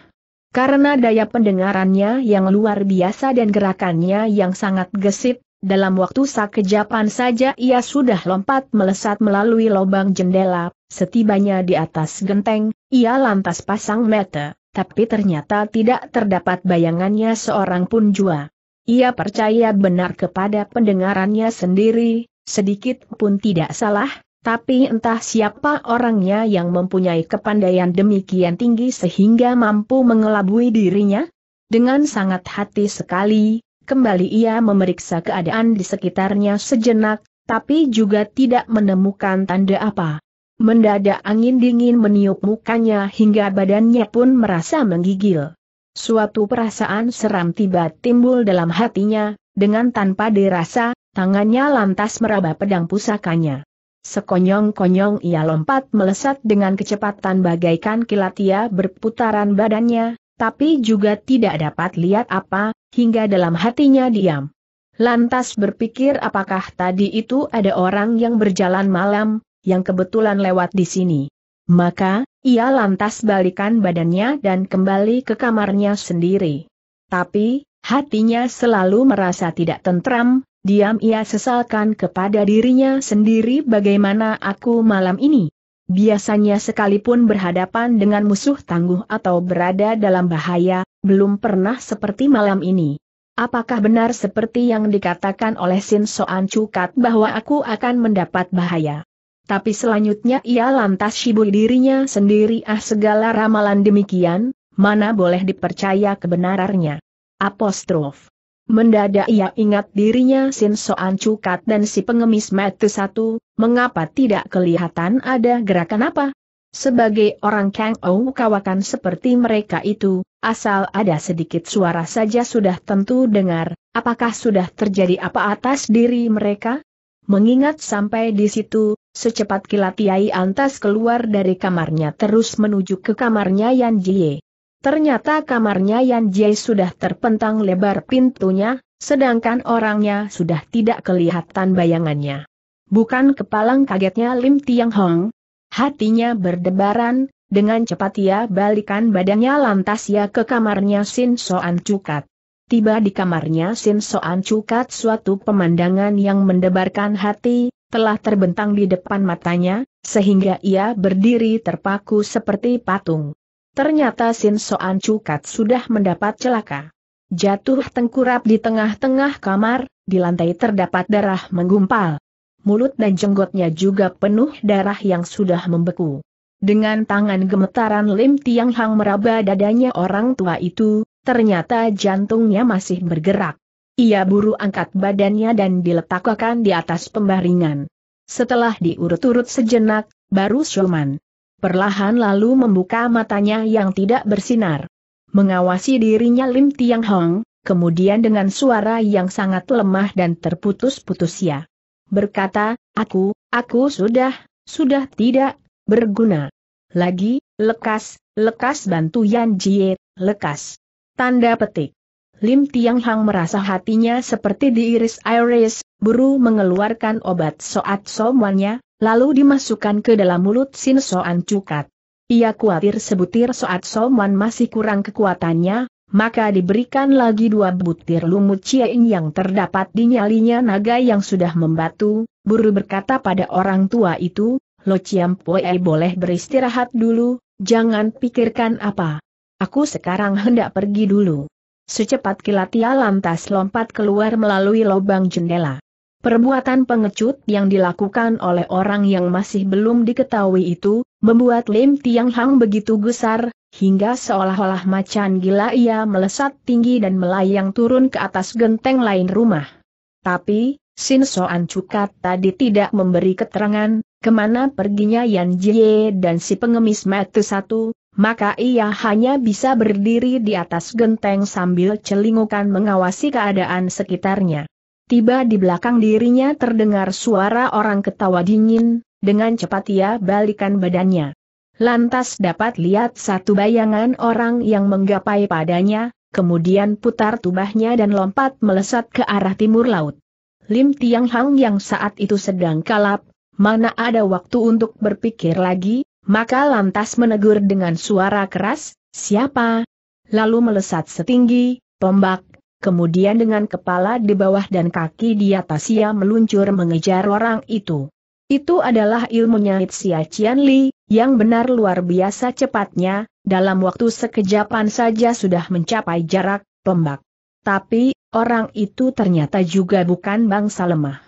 Karena daya pendengarannya yang luar biasa dan gerakannya yang sangat gesit, dalam waktu sekejapan saja ia sudah lompat melesat melalui lubang jendela, setibanya di atas genteng, ia lantas pasang mata, tapi ternyata tidak terdapat bayangannya seorang pun jua. Ia percaya benar kepada pendengarannya sendiri, sedikit pun tidak salah. Tapi entah siapa orangnya yang mempunyai kepandaian demikian tinggi sehingga mampu mengelabui dirinya? Dengan sangat hati sekali, kembali ia memeriksa keadaan di sekitarnya sejenak, tapi juga tidak menemukan tanda apa. Mendadak angin dingin meniup mukanya hingga badannya pun merasa menggigil. Suatu perasaan seram tiba timbul dalam hatinya, dengan tanpa dirasa, tangannya lantas meraba pedang pusakanya. Sekonyong-konyong ia lompat melesat dengan kecepatan bagaikan kilat. Ia berputaran badannya, tapi juga tidak dapat lihat apa, hingga dalam hatinya diam. Lantas berpikir, apakah tadi itu ada orang yang berjalan malam, yang kebetulan lewat di sini. Maka, ia lantas balikan badannya dan kembali ke kamarnya sendiri. Tapi, hatinya selalu merasa tidak tentram. Diam ia sesalkan kepada dirinya sendiri, bagaimana aku malam ini. Biasanya sekalipun berhadapan dengan musuh tangguh atau berada dalam bahaya, belum pernah seperti malam ini. Apakah benar seperti yang dikatakan oleh Sin Soan Cukat bahwa aku akan mendapat bahaya? Tapi selanjutnya ia lantas sibuk dirinya sendiri, segala ramalan demikian, mana boleh dipercaya kebenarannya. Apostrof. Mendadak ia ingat dirinya Sin Soan Cukat dan si pengemis mata satu, mengapa tidak kelihatan ada gerakan apa? Sebagai orang Kang Ou kawakan seperti mereka itu, asal ada sedikit suara saja sudah tentu dengar, apakah sudah terjadi apa atas diri mereka? Mengingat sampai di situ, secepat kilat ia antas keluar dari kamarnya terus menuju ke kamarnya Yan Jie. Ternyata kamarnya Yan Jie sudah terpentang lebar pintunya, sedangkan orangnya sudah tidak kelihatan bayangannya. Bukan kepalang kagetnya Lim Tiang Hang. Hatinya berdebaran, dengan cepat ia balikan badannya lantas ia ke kamarnya Sin Soan Cukat. Tiba di kamarnya Sin Soan Cukat, suatu pemandangan yang mendebarkan hati telah terbentang di depan matanya, sehingga ia berdiri terpaku seperti patung. Ternyata Sin Soan Cukat sudah mendapat celaka. Jatuh tengkurap di tengah-tengah kamar, di lantai terdapat darah menggumpal. Mulut dan jenggotnya juga penuh darah yang sudah membeku. Dengan tangan gemetaran Lim Tiang Hang meraba dadanya orang tua itu, ternyata jantungnya masih bergerak. Ia buru angkat badannya dan diletakkan di atas pembaringan. Setelah diurut-urut sejenak, baru siuman. Perlahan lalu membuka matanya yang tidak bersinar. Mengawasi dirinya Lim Tiang Hang, kemudian dengan suara yang sangat lemah dan terputus-putus ia berkata, aku sudah tidak berguna. Lagi, lekas bantu Yan Jie, lekas. Tanda petik. Lim Tiang Hang merasa hatinya seperti diiris-iris, buru mengeluarkan obat soat somuanya, lalu dimasukkan ke dalam mulut Sin Soan Cukat. Ia khawatir sebutir soat somuan masih kurang kekuatannya, maka diberikan lagi 2 butir lumut cieing yang terdapat di nyalinya naga yang sudah membatu. Buru berkata pada orang tua itu, Lo Ciam Poe boleh beristirahat dulu, jangan pikirkan apa. Aku sekarang hendak pergi dulu. Secepat kilat ia lantas lompat keluar melalui lubang jendela. Perbuatan pengecut yang dilakukan oleh orang yang masih belum diketahui itu, membuat Lim Tiang Hang begitu gusar, hingga seolah-olah macan gila ia melesat tinggi dan melayang turun ke atas genteng lain rumah. Tapi, Sin Soan Cukat tadi tidak memberi keterangan, kemana perginya Yan Jie dan si pengemis mata satu, maka ia hanya bisa berdiri di atas genteng sambil celingukan mengawasi keadaan sekitarnya. Tiba di belakang dirinya terdengar suara orang ketawa dingin, dengan cepat ia balikan badannya. Lantas dapat lihat satu bayangan orang yang menggapai padanya, kemudian putar tubuhnya dan lompat melesat ke arah timur laut. Lim Tiang Hang yang saat itu sedang kalap, mana ada waktu untuk berpikir lagi, maka lantas menegur dengan suara keras, "Siapa?" Lalu melesat setinggi tombak. Kemudian dengan kepala di bawah dan kaki di atas ia meluncur mengejar orang itu. Itu adalah ilmunya Itsia Cian Li, yang benar luar biasa cepatnya, dalam waktu sekejapan saja sudah mencapai jarak tombak. Tapi, orang itu ternyata juga bukan bangsa lemah.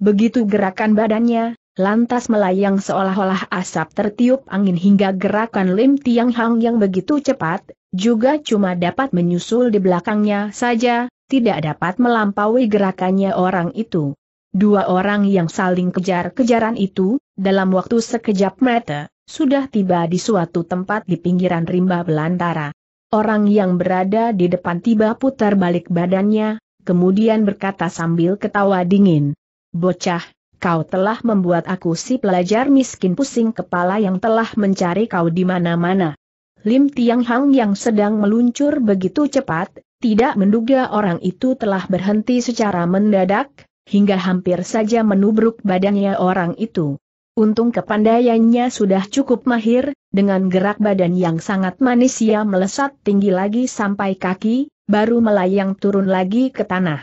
Begitu gerakan badannya, lantas melayang seolah-olah asap tertiup angin hingga gerakan Lim Tiang Hang yang begitu cepat, juga cuma dapat menyusul di belakangnya saja, tidak dapat melampaui gerakannya orang itu. 2 orang yang saling kejar-kejaran itu, dalam waktu sekejap mata, sudah tiba di suatu tempat di pinggiran rimba belantara. Orang yang berada di depan tiba putar balik badannya, kemudian berkata sambil ketawa dingin, "Bocah, kau telah membuat aku si pelajar miskin pusing kepala yang telah mencari kau di mana-mana." Lim Tiang Hang yang sedang meluncur begitu cepat, tidak menduga orang itu telah berhenti secara mendadak, hingga hampir saja menubruk badannya orang itu. Untung kepandaiannya sudah cukup mahir, dengan gerak badan yang sangat manis ia melesat tinggi lagi sampai kaki, baru melayang turun lagi ke tanah.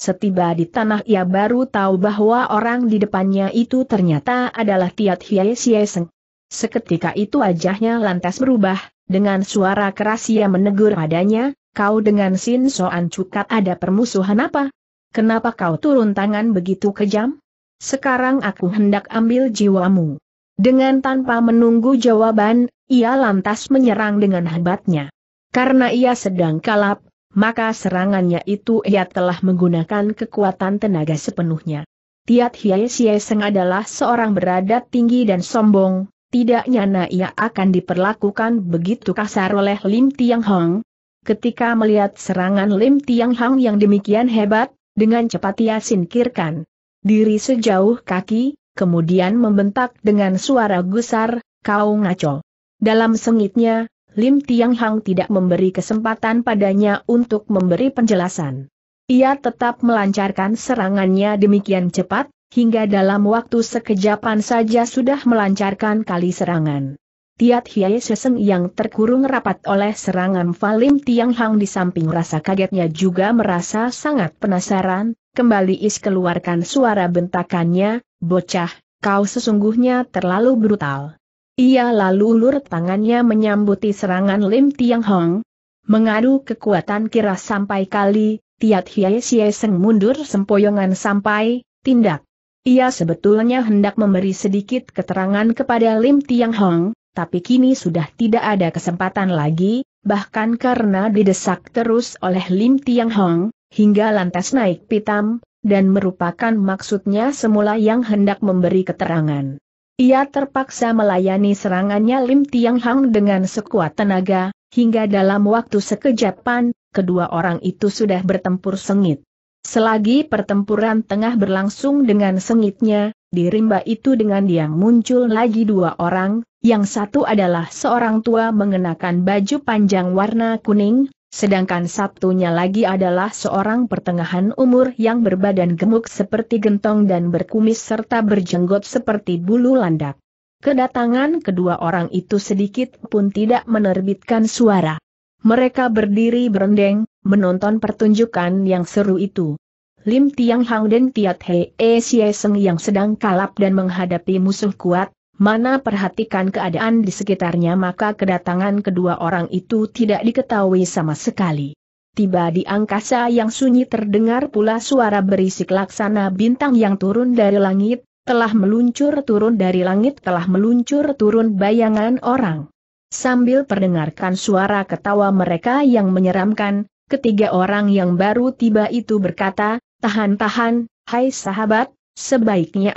Setiba di tanah ia baru tahu bahwa orang di depannya itu ternyata adalah Tiat Hiai Siseng. Seketika itu wajahnya lantas berubah, dengan suara keras ia menegur padanya, "Kau dengan Sin Soan Cukat ada permusuhan apa? Kenapa kau turun tangan begitu kejam? Sekarang aku hendak ambil jiwamu." Dengan tanpa menunggu jawaban, ia lantas menyerang dengan hebatnya. Karena ia sedang kalap, maka serangannya itu ia telah menggunakan kekuatan tenaga sepenuhnya. Tiat Hiai Siseng adalah seorang beradat tinggi dan sombong, tidak nyana ia akan diperlakukan begitu kasar oleh Lim Tiang Hang. Ketika melihat serangan Lim Tiang Hang yang demikian hebat, dengan cepat ia singkirkan diri sejauh kaki, kemudian membentak dengan suara gusar, "Kau ngaco!" Dalam sengitnya, Lim Tiang Hang tidak memberi kesempatan padanya untuk memberi penjelasan. Ia tetap melancarkan serangannya demikian cepat, hingga dalam waktu sekejapan saja sudah melancarkan kali serangan. Tiat Hiai Siseng yang terkurung rapat oleh serangan Lim Tiang Hang di samping rasa kagetnya juga merasa sangat penasaran, kembali keluarkan suara bentakannya, "Bocah, kau sesungguhnya terlalu brutal." Ia lalu ulur tangannya menyambuti serangan Lim Tiang Hang. Mengadu kekuatan kira sampai kali, Tiat Hiai Siseng mundur sempoyongan sampai tindak. Ia sebetulnya hendak memberi sedikit keterangan kepada Lim Tiang Hang, tapi kini sudah tidak ada kesempatan lagi, bahkan karena didesak terus oleh Lim Tiang Hang, hingga lantas naik pitam, dan merupakan maksudnya semula yang hendak memberi keterangan. Ia terpaksa melayani serangannya Lim Tiang Hang dengan sekuat tenaga, hingga dalam waktu sekejapan, kedua orang itu sudah bertempur sengit. Selagi pertempuran tengah berlangsung dengan sengitnya, di rimba itu dengan diam muncul lagi dua orang. Yang satu adalah seorang tua mengenakan baju panjang warna kuning, sedangkan satunya lagi adalah seorang pertengahan umur yang berbadan gemuk seperti gentong dan berkumis serta berjenggot seperti bulu landak. Kedatangan kedua orang itu sedikit pun tidak menerbitkan suara. Mereka berdiri berendeng, menonton pertunjukan yang seru itu. Lim Tiang Hang dan Tiat Hiai Siseng yang sedang kalap dan menghadapi musuh kuat, mana perhatikan keadaan di sekitarnya, maka kedatangan kedua orang itu tidak diketahui sama sekali. Tiba di angkasa yang sunyi terdengar pula suara berisik laksana bintang yang turun dari langit, telah meluncur turun dari langit, telah meluncur turun bayangan orang. Sambil perdengarkan suara ketawa mereka yang menyeramkan, ketiga orang yang baru tiba itu berkata, "Tahan-tahan, hai sahabat, sebaiknya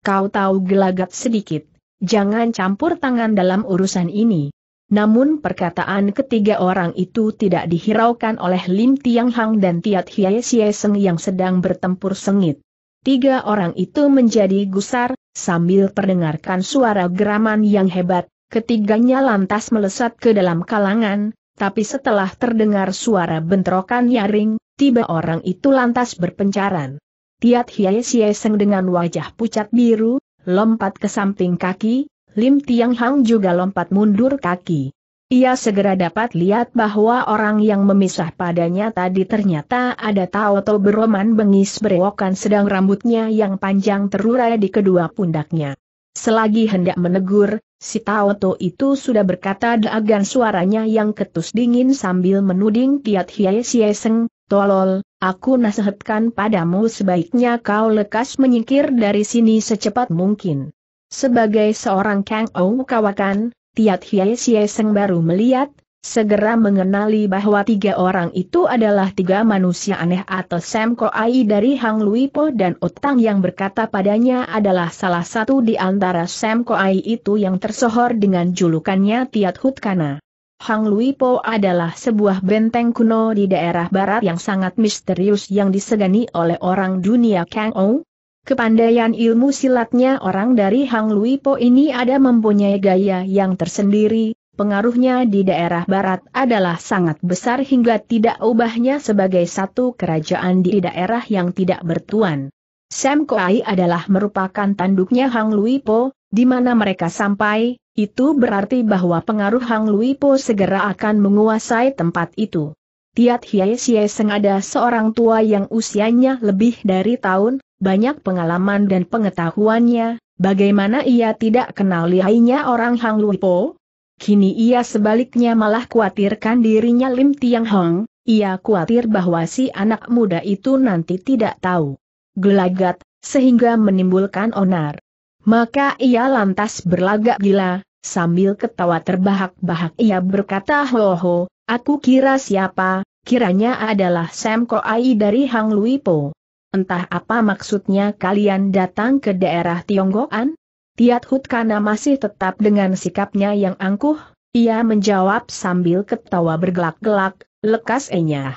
kau tahu gelagat sedikit, jangan campur tangan dalam urusan ini." Namun perkataan ketiga orang itu tidak dihiraukan oleh Lim Tiang Hang dan Tiat Hiai Siseng yang sedang bertempur sengit. Tiga orang itu menjadi gusar, sambil perdengarkan suara geraman yang hebat, ketiganya lantas melesat ke dalam kalangan, tapi setelah terdengar suara bentrokan nyaring, tiba orang itu lantas berpencaran. Tiat Hiai Siseng dengan wajah pucat biru, lompat ke samping kaki, Lim Tiang Hang juga lompat mundur kaki. Ia segera dapat lihat bahwa orang yang memisah padanya tadi ternyata ada taoto beroman bengis berewokan sedang rambutnya yang panjang terurai di kedua pundaknya. Selagi hendak menegur, si taoto itu sudah berkata dengan suaranya yang ketus dingin sambil menuding Tiat Hiai Siseng, "Tolol, aku nasihatkan padamu sebaiknya kau lekas menyingkir dari sini secepat mungkin." Sebagai seorang Kang Ou kawakan, Tiat Hiai Siseng baru melihat, segera mengenali bahwa tiga orang itu adalah tiga manusia aneh atau Sam Koai dari Hang Luipo, dan utang yang berkata padanya adalah salah satu di antara Sam Koai itu yang tersohor dengan julukannya Tiat Hut Kana. Hang Luipo adalah sebuah benteng kuno di daerah barat yang sangat misterius yang disegani oleh orang dunia Kang Ou. Kepandaian ilmu silatnya orang dari Hang Luipo ini ada mempunyai gaya yang tersendiri, pengaruhnya di daerah barat adalah sangat besar hingga tidak ubahnya sebagai satu kerajaan di daerah yang tidak bertuan. Sam Koai adalah merupakan tanduknya Hang Luipo, di mana mereka sampai, itu berarti bahwa pengaruh Hang Luipo segera akan menguasai tempat itu. Tiat Hiai Siseng ada seorang tua yang usianya lebih dari tahun, banyak pengalaman dan pengetahuannya, bagaimana ia tidak kenal lihainya orang Hang Luipo? Kini ia sebaliknya malah khawatirkan dirinya Lim Tiang Hang, ia khawatir bahwa si anak muda itu nanti tidak tahu gelagat, sehingga menimbulkan onar. Maka ia lantas berlagak gila, sambil ketawa terbahak-bahak ia berkata, "Hoho, aku kira siapa, kiranya adalah Sam Koai dari Hang Luipo. Entah apa maksudnya kalian datang ke daerah Tiong Goan?" Tiat Hut Kana masih tetap dengan sikapnya yang angkuh, ia menjawab sambil ketawa bergelak-gelak, "Lekas enyah.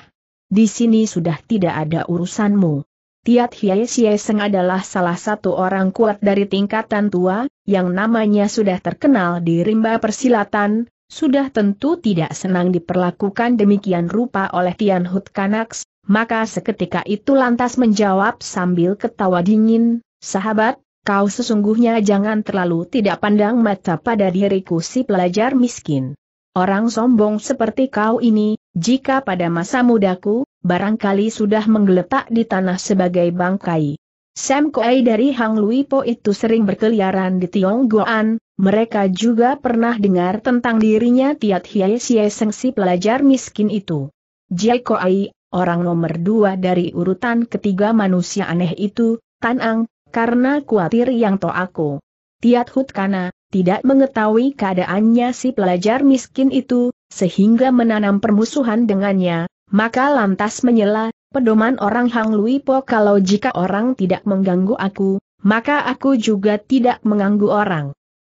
Di sini sudah tidak ada urusanmu." Tiat Hiai Siseng adalah salah satu orang kuat dari tingkatan tua, yang namanya sudah terkenal di rimba persilatan, sudah tentu tidak senang diperlakukan demikian rupa oleh Tiat Hut Kana, maka seketika itu lantas menjawab sambil ketawa dingin, "Sahabat, kau sesungguhnya jangan terlalu tidak pandang mata pada diriku si pelajar miskin. Orang sombong seperti kau ini, jika pada masa mudaku, barangkali sudah menggeletak di tanah sebagai bangkai." Sam Koai dari Hang Luipo itu sering berkeliaran di Tiong Goan, mereka juga pernah dengar tentang dirinya Tiat Hiai Siseng si pelajar miskin itu. Jai Koai, orang nomor 2 dari urutan ketiga manusia aneh itu, Tan Ang, karena khawatir yang to aku. Tiat Hut Kana tidak mengetahui keadaannya si pelajar miskin itu, sehingga menanam permusuhan dengannya. Maka lantas menyela, "Pedoman orang Hang Luipo kalau jika orang tidak mengganggu aku, maka aku juga tidak mengganggu orang.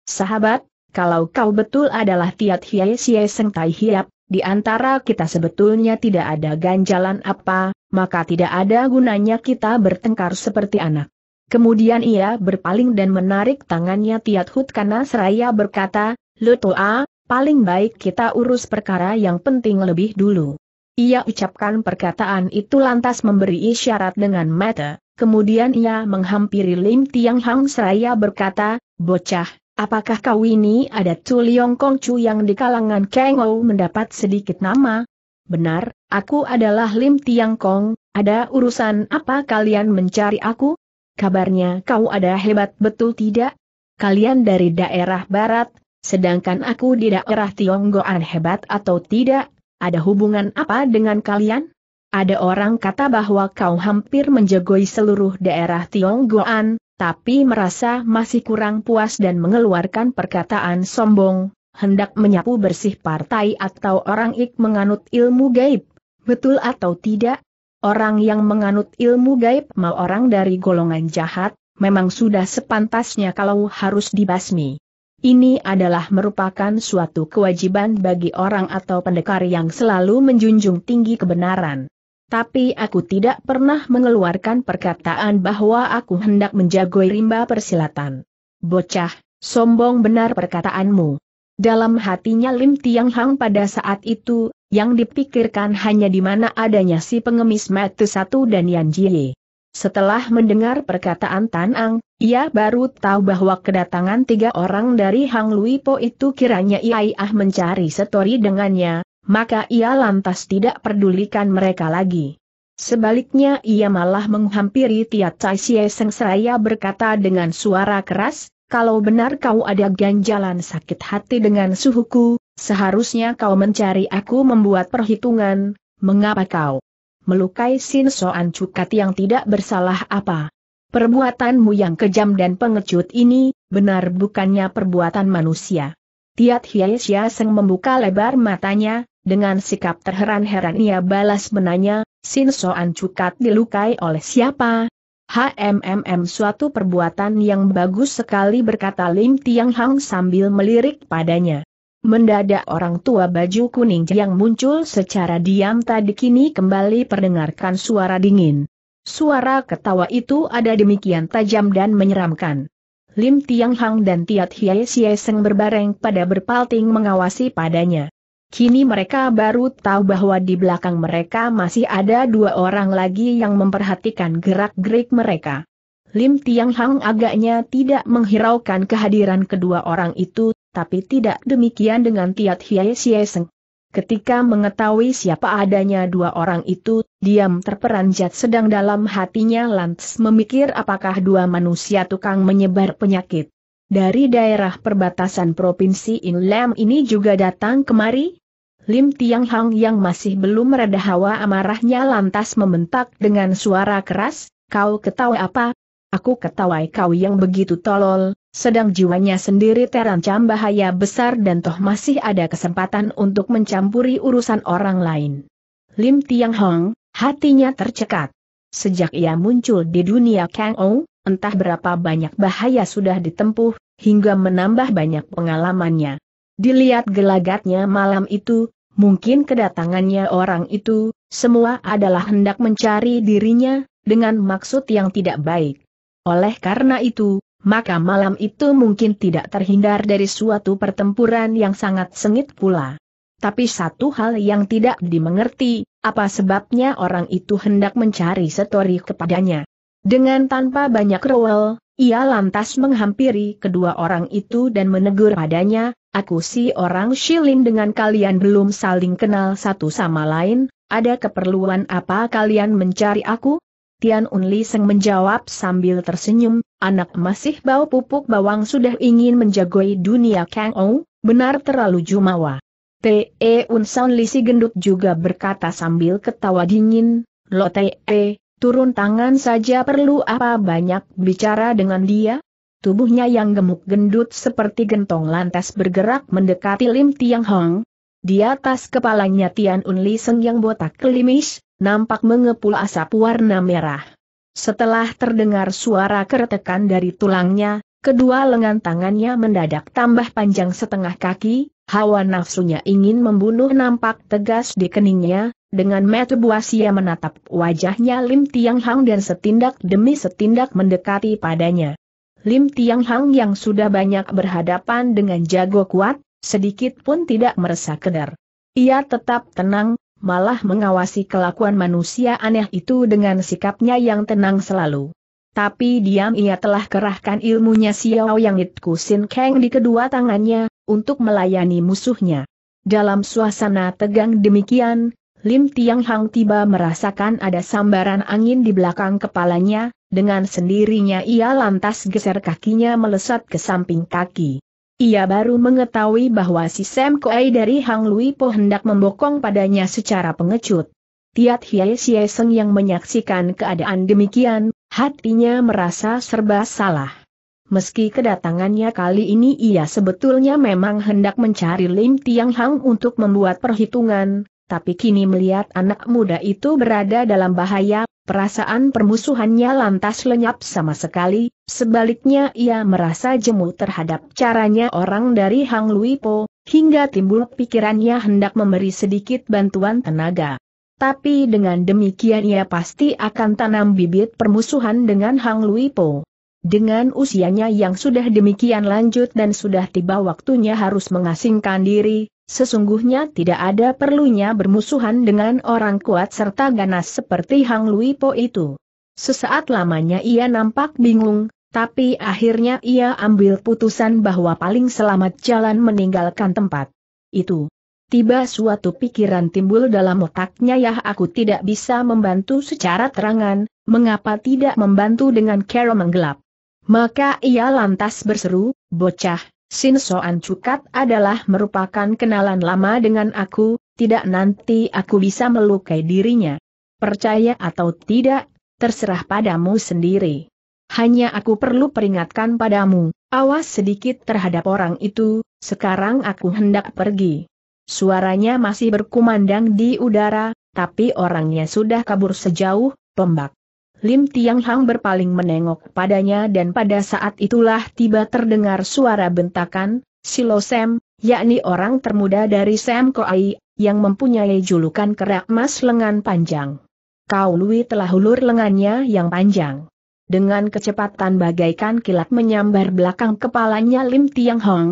Sahabat, kalau kau betul adalah Tiat Hiai Siseng Tai Hiap, di antara kita sebetulnya tidak ada ganjalan apa, maka tidak ada gunanya kita bertengkar seperti anak." Kemudian ia berpaling dan menarik tangannya Tiat Hut Kana seraya berkata, "Lutoa, paling baik kita urus perkara yang penting lebih dulu." Ia ucapkan perkataan itu lantas memberi isyarat dengan mata, kemudian ia menghampiri Lim Tiang Hang seraya berkata, "Bocah, apakah kau ini ada Tuliong Kongcu yang di kalangan Kang Ou mendapat sedikit nama?" "Benar, aku adalah Lim Tiang Kong, ada urusan apa kalian mencari aku?" "Kabarnya kau ada hebat betul tidak? Kalian dari daerah barat, sedangkan aku di daerah Tiong Goan hebat atau tidak? Ada hubungan apa dengan kalian?" "Ada orang kata bahwa kau hampir menjagoi seluruh daerah Tiong Goan, tapi merasa masih kurang puas dan mengeluarkan perkataan sombong, hendak menyapu bersih partai atau orang menganut ilmu gaib. Betul atau tidak?" "Orang yang menganut ilmu gaib mau orang dari golongan jahat, memang sudah sepantasnya kalau harus dibasmi. Ini adalah merupakan suatu kewajiban bagi orang atau pendekar yang selalu menjunjung tinggi kebenaran. Tapi aku tidak pernah mengeluarkan perkataan bahwa aku hendak menjagoi rimba persilatan." "Bocah, sombong benar perkataanmu." Dalam hatinya Lim Tiang Hang pada saat itu, yang dipikirkan hanya di mana adanya si pengemis mata satu dan Yan Jie. Setelah mendengar perkataan Tan Ang, ia baru tahu bahwa kedatangan 3 orang dari Hang Luipo itu kiranya ia mencari setori dengannya, maka ia lantas tidak pedulikan mereka lagi. Sebaliknya ia malah menghampiri Tiat Hiai Siseng seraya berkata dengan suara keras, "Kalau benar kau ada ganjalan sakit hati dengan suhuku, seharusnya kau mencari aku membuat perhitungan, mengapa kau melukai Sin Soan Cukat yang tidak bersalah apa? Perbuatanmu yang kejam dan pengecut ini, benar bukannya perbuatan manusia." Tiat Hiai Siseng membuka lebar matanya, dengan sikap terheran-heran ia balas menanya, "Sin Soan Cukat dilukai oleh siapa?" Suatu perbuatan yang bagus sekali," berkata Lim Tiang Hang sambil melirik padanya. Mendadak orang tua baju kuning yang muncul secara diam tadi kini kembali perdengarkan suara dingin. Suara ketawa itu ada demikian tajam dan menyeramkan. Lim Tiang Hang dan Tiat Hiai Siseng berbareng pada berpaling mengawasi padanya. Kini mereka baru tahu bahwa di belakang mereka masih ada dua orang lagi yang memperhatikan gerak-gerik mereka. Lim Tiang Hang agaknya tidak menghiraukan kehadiran kedua orang itu, tapi tidak demikian dengan Tiat Hiai Siseng. Ketika mengetahui siapa adanya dua orang itu, diam terperanjat, sedang dalam hatinya lantas memikir apakah dua manusia tukang menyebar penyakit dari daerah perbatasan provinsi Inlam ini juga datang kemari. Lim Tiang Hang yang masih belum mereda hawa amarahnya lantas membentak dengan suara keras, "Kau ketawa apa? Aku ketawai kau yang begitu tolol," sedang jiwanya sendiri terancam bahaya besar dan toh masih ada kesempatan untuk mencampuri urusan orang lain. Lim Tiang Hang, hatinya tercekat. Sejak ia muncul di dunia Kang Ou, entah berapa banyak bahaya sudah ditempuh, hingga menambah banyak pengalamannya. Dilihat gelagatnya malam itu, mungkin kedatangannya orang itu, semua adalah hendak mencari dirinya, dengan maksud yang tidak baik. Oleh karena itu, maka malam itu mungkin tidak terhindar dari suatu pertempuran yang sangat sengit pula. Tapi satu hal yang tidak dimengerti, apa sebabnya orang itu hendak mencari setori kepadanya. Dengan tanpa banyak rewel, ia lantas menghampiri kedua orang itu dan menegur padanya, "Aku si orang Shilin, dengan kalian belum saling kenal satu sama lain, ada keperluan apa kalian mencari aku?" Tian Un Li Seng menjawab sambil tersenyum, "Anak masih bau pupuk bawang sudah ingin menjagoi dunia Kang Ou, benar terlalu jumawa." Teun San Li si gendut juga berkata sambil ketawa dingin, "Lo Te, turun tangan saja, perlu apa banyak bicara dengan dia?" Tubuhnya yang gemuk gendut seperti gentong lantas bergerak mendekati Lim Tiang Hang. Di atas kepalanya Tian Un Li Seng yang botak kelimis, nampak mengepul asap warna merah. Setelah terdengar suara keretekan dari tulangnya, kedua lengan tangannya mendadak tambah panjang setengah kaki, hawa nafsunya ingin membunuh nampak tegas di keningnya, dengan mata buas ia menatap wajahnya Lim Tiang Hang dan setindak demi setindak mendekati padanya. Lim Tiang Hang yang sudah banyak berhadapan dengan jago kuat, sedikit pun tidak merasa kedar. Ia tetap tenang, malah mengawasi kelakuan manusia aneh itu dengan sikapnya yang tenang selalu. Tapi diam ia telah kerahkan ilmunya Xiao Yang It Ku Sin Keng di kedua tangannya, untuk melayani musuhnya. Dalam suasana tegang demikian, Lim Tiang Hang tiba merasakan ada sambaran angin di belakang kepalanya, dengan sendirinya ia lantas geser kakinya melesat ke samping kaki. Ia baru mengetahui bahwa si Sam Koai dari Hang Luipo hendak membokong padanya secara pengecut. Tiat Hiai Siseng yang menyaksikan keadaan demikian, hatinya merasa serba salah. Meski kedatangannya kali ini ia sebetulnya memang hendak mencari Lim Tiang Hang untuk membuat perhitungan, tapi kini melihat anak muda itu berada dalam bahaya, perasaan permusuhannya lantas lenyap sama sekali, sebaliknya ia merasa jemu terhadap caranya orang dari Hang Luipo, hingga timbul pikirannya hendak memberi sedikit bantuan tenaga. Tapi dengan demikian ia pasti akan tanam bibit permusuhan dengan Hang Luipo. Dengan usianya yang sudah demikian lanjut dan sudah tiba waktunya harus mengasingkan diri, sesungguhnya tidak ada perlunya bermusuhan dengan orang kuat serta ganas seperti Hang Luipo itu. Sesaat lamanya ia nampak bingung, tapi akhirnya ia ambil putusan bahwa paling selamat jalan meninggalkan tempat itu. Tiba suatu pikiran timbul dalam otaknya, "Yah, aku tidak bisa membantu secara terangan, mengapa tidak membantu dengan cara menggelap?" Maka ia lantas berseru, "Bocah Sin Soan Cukat adalah merupakan kenalan lama dengan aku, tidak nanti aku bisa melukai dirinya. Percaya atau tidak, terserah padamu sendiri. Hanya aku perlu peringatkan padamu, awas sedikit terhadap orang itu, sekarang aku hendak pergi." Suaranya masih berkumandang di udara, tapi orangnya sudah kabur sejauh tombak. Lim Tiang Hang berpaling menengok padanya dan pada saat itulah tiba terdengar suara bentakan, "Silo Sam, yakni orang termuda dari Sam Koai, yang mempunyai julukan kerak mas lengan panjang. Kau Lui telah hulur lengannya yang panjang. Dengan kecepatan bagaikan kilat menyambar belakang kepalanya Lim Tiang Hang.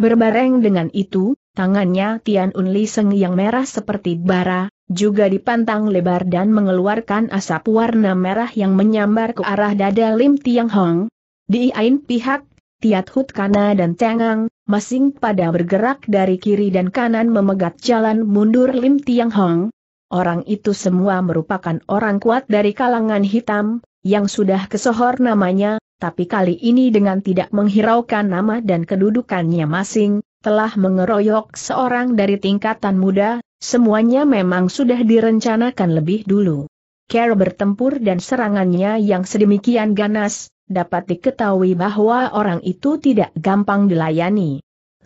Berbareng dengan itu, tangannya Tian Un Li Seng yang merah seperti bara, juga dipantang lebar dan mengeluarkan asap warna merah yang menyambar ke arah dada Lim Tiang Hang. Di lain pihak, Tiat Hut Kana dan Tan Ang, masing pada bergerak dari kiri dan kanan memegat jalan mundur Lim Tiang Hang. Orang itu semua merupakan orang kuat dari kalangan hitam, yang sudah kesohor namanya, tapi kali ini dengan tidak menghiraukan nama dan kedudukannya masing, telah mengeroyok seorang dari tingkatan muda, semuanya memang sudah direncanakan lebih dulu. Cara bertempur dan serangannya yang sedemikian ganas, dapat diketahui bahwa orang itu tidak gampang dilayani.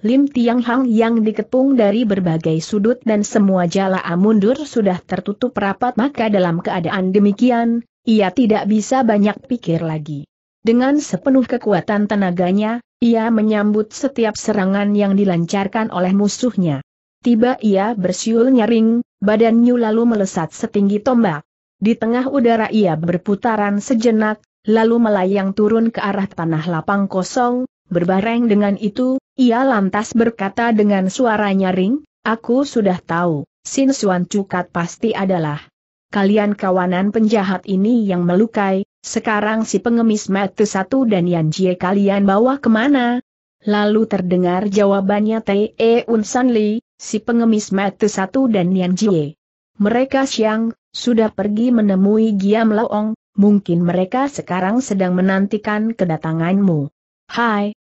Lim Tiang Hang yang dikepung dari berbagai sudut dan semua jala mundur sudah tertutup rapat, maka dalam keadaan demikian, ia tidak bisa banyak pikir lagi. Dengan sepenuh kekuatan tenaganya, ia menyambut setiap serangan yang dilancarkan oleh musuhnya. Tiba ia bersiul nyaring, badannya lalu melesat setinggi tombak. Di tengah udara ia berputaran sejenak, lalu melayang turun ke arah tanah lapang kosong. Berbareng dengan itu, ia lantas berkata dengan suara nyaring, "Aku sudah tahu, Sin Soan Cukat pasti adalah. Kalian kawanan penjahat ini yang melukai, sekarang si pengemis mata satu dan Yan Jie kalian bawa kemana?" Lalu terdengar jawabannya, "Teun San Li, si pengemis mata satu dan Yan Jie. Mereka siang, sudah pergi menemui Giam Laong, mungkin mereka sekarang sedang menantikan kedatanganmu."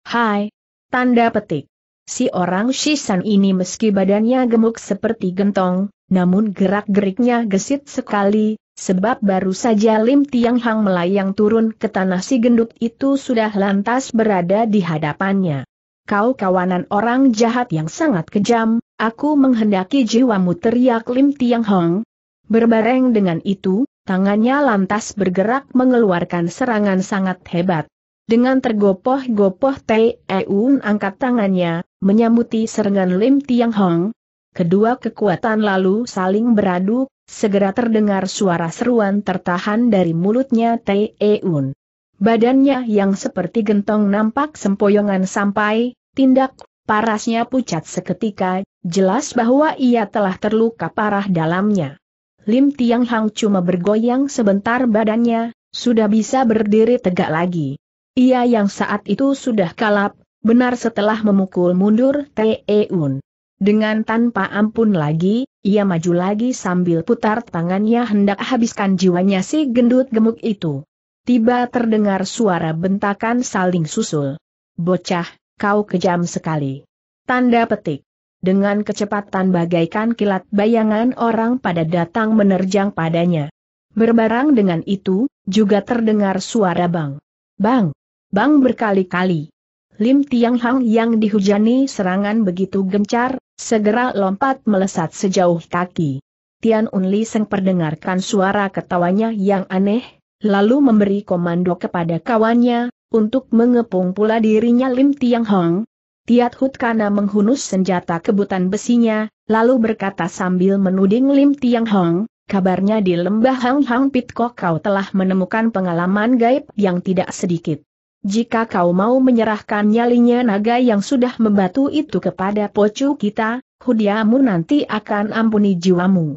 Hai, tanda petik. Si orang Shisan ini meski badannya gemuk seperti gentong, namun gerak-geriknya gesit sekali, sebab baru saja Lim Tiang Hang melayang turun ke tanah si gendut itu sudah lantas berada di hadapannya. "Kau kawanan orang jahat yang sangat kejam, aku menghendaki jiwamu," teriak Lim Tiang Hang. Berbareng dengan itu, tangannya lantas bergerak mengeluarkan serangan sangat hebat. Dengan tergopoh-gopoh Teun angkat tangannya, menyambuti serangan Lim Tiang Hang. Kedua kekuatan lalu saling beradu, segera terdengar suara seruan tertahan dari mulutnya Teun. Badannya yang seperti gentong nampak sempoyongan sampai, tindak, parasnya pucat seketika, jelas bahwa ia telah terluka parah dalamnya. Lim Tiang Hang cuma bergoyang sebentar badannya, sudah bisa berdiri tegak lagi. Ia yang saat itu sudah kalap, benar setelah memukul mundur Teun. Dengan tanpa ampun lagi, ia maju lagi sambil putar tangannya hendak habiskan jiwanya si gendut gemuk itu. Tiba terdengar suara bentakan saling susul. "Bocah, kau kejam sekali." Tanda petik. Dengan kecepatan bagaikan kilat bayangan orang pada datang menerjang padanya. Berbareng dengan itu, juga terdengar suara bang berkali-kali. Lim Tiang Hang yang dihujani serangan begitu gencar, segera lompat melesat sejauh kaki. Tian Un Li Seng perdengarkan suara ketawanya yang aneh, lalu memberi komando kepada kawannya, untuk mengepung pula dirinya Lim Tiang Hang. Tiat Hut Kana menghunus senjata kebutan besinya, lalu berkata sambil menuding Lim Tiang Hang, "Kabarnya di lembah Hang Hang Pit Kok kau telah menemukan pengalaman gaib yang tidak sedikit. Jika kau mau menyerahkan nyalinya naga yang sudah membatu itu kepada pocu kita, hadiahmu nanti akan ampuni jiwamu."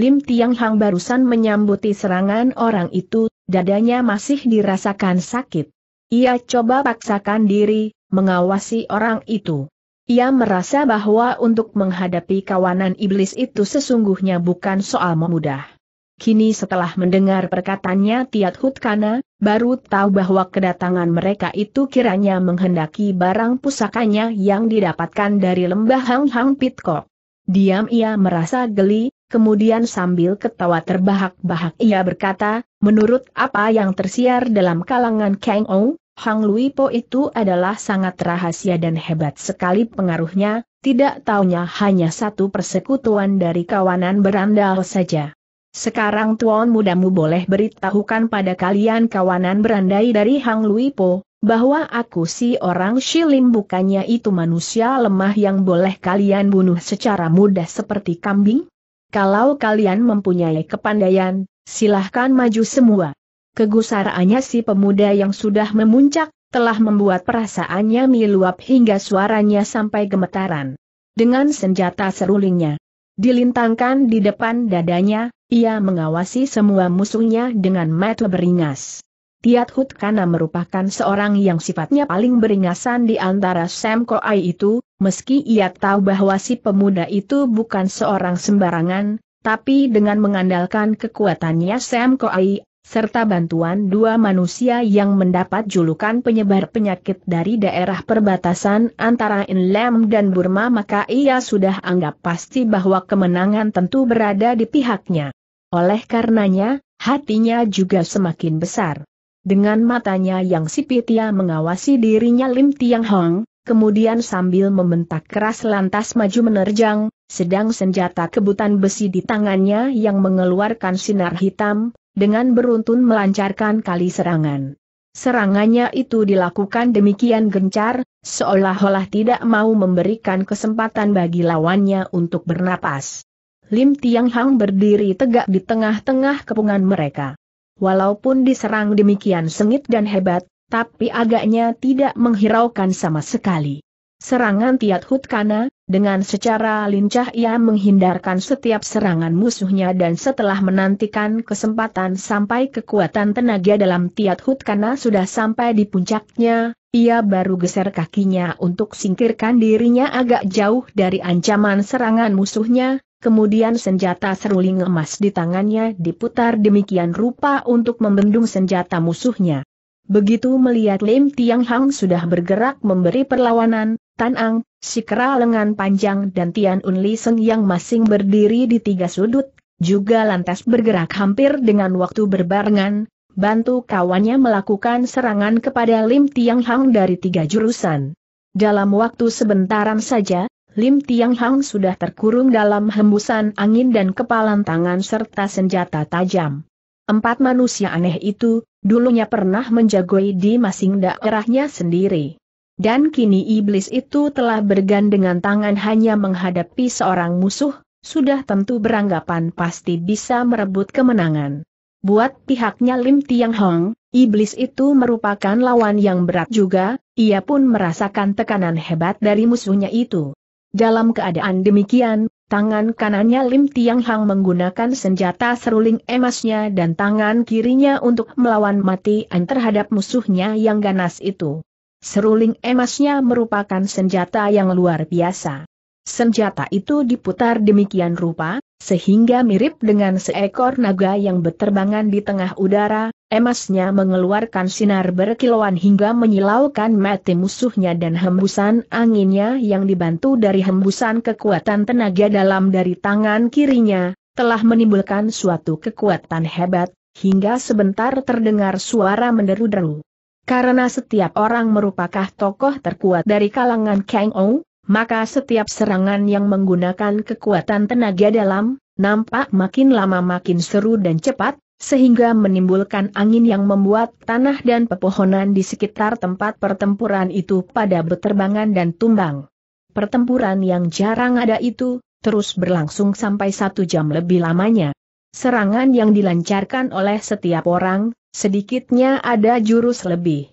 Lim Tiang Hang barusan menyambuti serangan orang itu, dadanya masih dirasakan sakit. Ia coba paksakan diri, mengawasi orang itu. Ia merasa bahwa untuk menghadapi kawanan iblis itu sesungguhnya bukan soal memudah. Kini setelah mendengar perkataannya Tiat Hut Kana, baru tahu bahwa kedatangan mereka itu kiranya menghendaki barang pusakanya yang didapatkan dari lembah Hang Hang Pit Kok. Diam ia merasa geli, kemudian sambil ketawa terbahak-bahak ia berkata, "Menurut apa yang tersiar dalam kalangan Kang Ou, Hang Luipo itu adalah sangat rahasia dan hebat sekali pengaruhnya, tidak taunya hanya satu persekutuan dari kawanan berandal saja. Sekarang tuan mudamu boleh beritahukan pada kalian kawanan berandai dari Hang Luipo, bahwa aku si orang Shilim, bukannya itu manusia lemah yang boleh kalian bunuh secara mudah seperti kambing? Kalau kalian mempunyai kepandaian, silahkan maju semua. Kegusaraannya si pemuda yang sudah memuncak telah membuat perasaannya meluap hingga suaranya sampai gemetaran. Dengan senjata serulingnya dilintangkan di depan dadanya, ia mengawasi semua musuhnya dengan mata beringas. Tiat Hut Kana merupakan seorang yang sifatnya paling beringasan di antara Sam Koai itu, meski ia tahu bahwa si pemuda itu bukan seorang sembarangan, tapi dengan mengandalkan kekuatannya Sam Koai, serta bantuan dua manusia yang mendapat julukan penyebar penyakit dari daerah perbatasan antara Inlam dan Burma, maka ia sudah anggap pasti bahwa kemenangan tentu berada di pihaknya. Oleh karenanya, hatinya juga semakin besar. Dengan matanya yang sipit ia mengawasi dirinya Lim Tiang Hang, kemudian sambil membentak keras lantas maju menerjang, sedang senjata kebutan besi di tangannya yang mengeluarkan sinar hitam, dengan beruntun melancarkan kali serangan. Serangannya itu dilakukan demikian gencar, seolah-olah tidak mau memberikan kesempatan bagi lawannya untuk bernapas. Lim Tiang Hang berdiri tegak di tengah-tengah kepungan mereka. Walaupun diserang demikian sengit dan hebat, tapi agaknya tidak menghiraukan sama sekali. Serangan Tiat Hut Kana, dengan secara lincah ia menghindarkan setiap serangan musuhnya, dan setelah menantikan kesempatan sampai kekuatan tenaga dalam Tiat Hut Kana sudah sampai di puncaknya, ia baru geser kakinya untuk singkirkan dirinya agak jauh dari ancaman serangan musuhnya, kemudian senjata seruling emas di tangannya diputar demikian rupa untuk membendung senjata musuhnya. Begitu melihat Lim Tiang Hang sudah bergerak memberi perlawanan, Tan Ang, si kera lengan panjang dan Tian Un Li Seng yang masing berdiri di tiga sudut, juga lantas bergerak hampir dengan waktu berbarengan, bantu kawannya melakukan serangan kepada Lim Tiang Hang dari tiga jurusan. Dalam waktu sebentaran saja, Lim Tiang Hang sudah terkurung dalam hembusan angin dan kepalan tangan serta senjata tajam. Empat manusia aneh itu, dulunya pernah menjagoi di masing daerahnya sendiri. Dan kini iblis itu telah bergandengan tangan hanya menghadapi seorang musuh, sudah tentu beranggapan pasti bisa merebut kemenangan. Buat pihaknya Lim Tiang Hang, iblis itu merupakan lawan yang berat juga, ia pun merasakan tekanan hebat dari musuhnya itu. Dalam keadaan demikian, tangan kanannya Lim Tiang Hang menggunakan senjata seruling emasnya dan tangan kirinya untuk melawan matian terhadap musuhnya yang ganas itu. Seruling emasnya merupakan senjata yang luar biasa. Senjata itu diputar demikian rupa, sehingga mirip dengan seekor naga yang berterbangan di tengah udara, emasnya mengeluarkan sinar berkilauan hingga menyilaukan mata musuhnya, dan hembusan anginnya yang dibantu dari hembusan kekuatan tenaga dalam dari tangan kirinya, telah menimbulkan suatu kekuatan hebat, hingga sebentar terdengar suara menderu-deru. Karena setiap orang merupakan tokoh terkuat dari kalangan Kang Ou, maka setiap serangan yang menggunakan kekuatan tenaga dalam, nampak makin lama makin seru dan cepat, sehingga menimbulkan angin yang membuat tanah dan pepohonan di sekitar tempat pertempuran itu pada berterbangan dan tumbang. Pertempuran yang jarang ada itu, terus berlangsung sampai 1 jam lebih lamanya. Serangan yang dilancarkan oleh setiap orang, sedikitnya ada jurus lebih.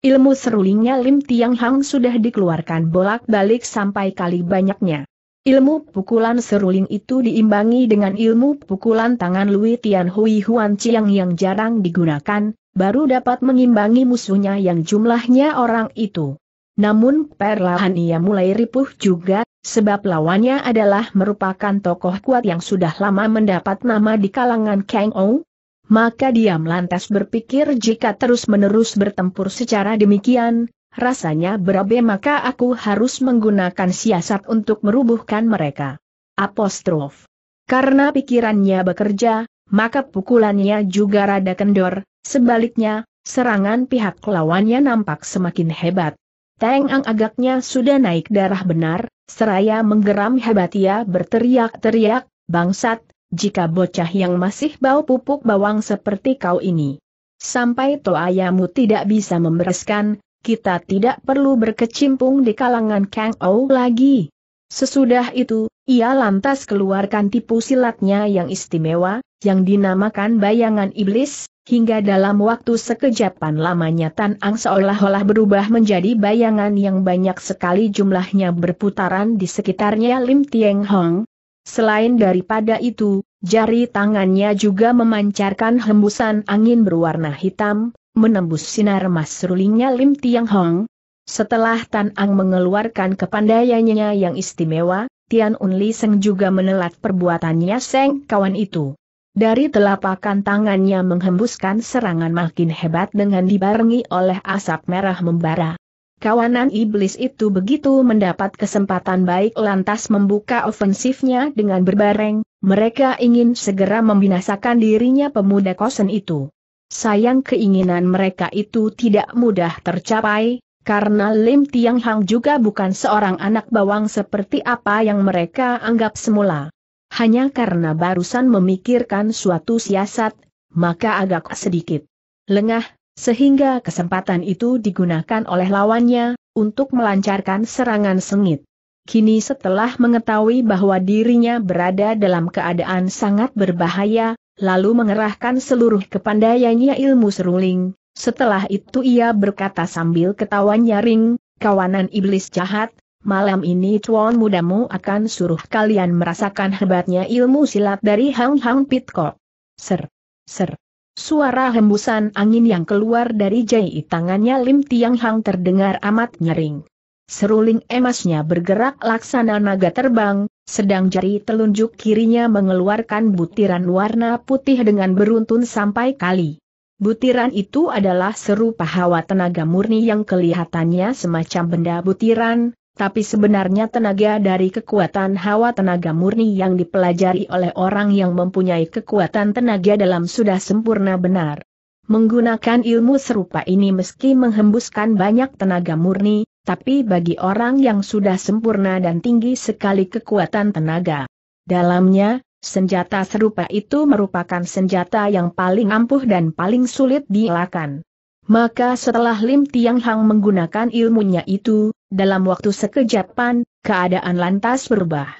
Ilmu serulingnya Lim Tiang Hang sudah dikeluarkan bolak-balik sampai kali banyaknya. Ilmu pukulan seruling itu diimbangi dengan ilmu pukulan tangan Lui Tian Hui Huan Chiang yang jarang digunakan, baru dapat mengimbangi musuhnya yang jumlahnya orang itu. Namun perlahan ia mulai ripuh juga, sebab lawannya adalah merupakan tokoh kuat yang sudah lama mendapat nama di kalangan Kang Ou. Maka dia lantas berpikir, jika terus-menerus bertempur secara demikian, rasanya berabe, maka aku harus menggunakan siasat untuk merubuhkan mereka. Apostrof. Karena pikirannya bekerja, maka pukulannya juga rada kendor, sebaliknya, serangan pihak lawannya nampak semakin hebat. Tan Ang agaknya sudah naik darah benar, seraya menggeram hebat ia berteriak-teriak, bangsat. Jika bocah yang masih bau pupuk bawang seperti kau ini, sampai toayamu tidak bisa membereskan, kita tidak perlu berkecimpung di kalangan Kang Ou lagi. Sesudah itu, ia lantas keluarkan tipu silatnya yang istimewa, yang dinamakan bayangan iblis, hingga dalam waktu sekejapan lamanya Tan Ang seolah-olah berubah menjadi bayangan yang banyak sekali jumlahnya berputaran di sekitarnya Lim Tiang Hang. Selain daripada itu, jari tangannya juga memancarkan hembusan angin berwarna hitam, menembus sinar emas serulingnya Lim Tiang Hang. Setelah Tan Ang mengeluarkan kepandaiannya yang istimewa, Tian Un Li Seng juga menelat perbuatannya Seng kawan itu. Dari telapakan tangannya menghembuskan serangan makin hebat dengan dibarengi oleh asap merah membara. Kawanan iblis itu begitu mendapat kesempatan baik lantas membuka ofensifnya dengan berbareng, mereka ingin segera membinasakan dirinya pemuda kosen itu. Sayang keinginan mereka itu tidak mudah tercapai, karena Lim Tiang Hang juga bukan seorang anak bawang seperti apa yang mereka anggap semula. Hanya karena barusan memikirkan suatu siasat, maka agak sedikit lengah, sehingga kesempatan itu digunakan oleh lawannya untuk melancarkan serangan sengit. Kini setelah mengetahui bahwa dirinya berada dalam keadaan sangat berbahaya, lalu mengerahkan seluruh kepandaiannya ilmu seruling. Setelah itu ia berkata sambil ketawa nyaring, "Kawanan iblis jahat, malam ini tuan mudamu akan suruh kalian merasakan hebatnya ilmu silat dari Hang Hang Pitko." Ser, ser. Suara hembusan angin yang keluar dari jari tangannya Lim Tiang Hang terdengar amat nyaring. Seruling emasnya bergerak laksana naga terbang, sedang jari telunjuk kirinya mengeluarkan butiran warna putih dengan beruntun sampai kali. Butiran itu adalah serupa hawa tenaga murni yang kelihatannya semacam benda butiran, tapi sebenarnya tenaga dari kekuatan hawa tenaga murni yang dipelajari oleh orang yang mempunyai kekuatan tenaga dalam sudah sempurna benar. Menggunakan ilmu serupa ini meski menghembuskan banyak tenaga murni, tapi bagi orang yang sudah sempurna dan tinggi sekali kekuatan tenaga dalamnya, senjata serupa itu merupakan senjata yang paling ampuh dan paling sulit dielakkan. Maka setelah Lim Tiang Hang menggunakan ilmunya itu, dalam waktu sekejapan, keadaan lantas berubah.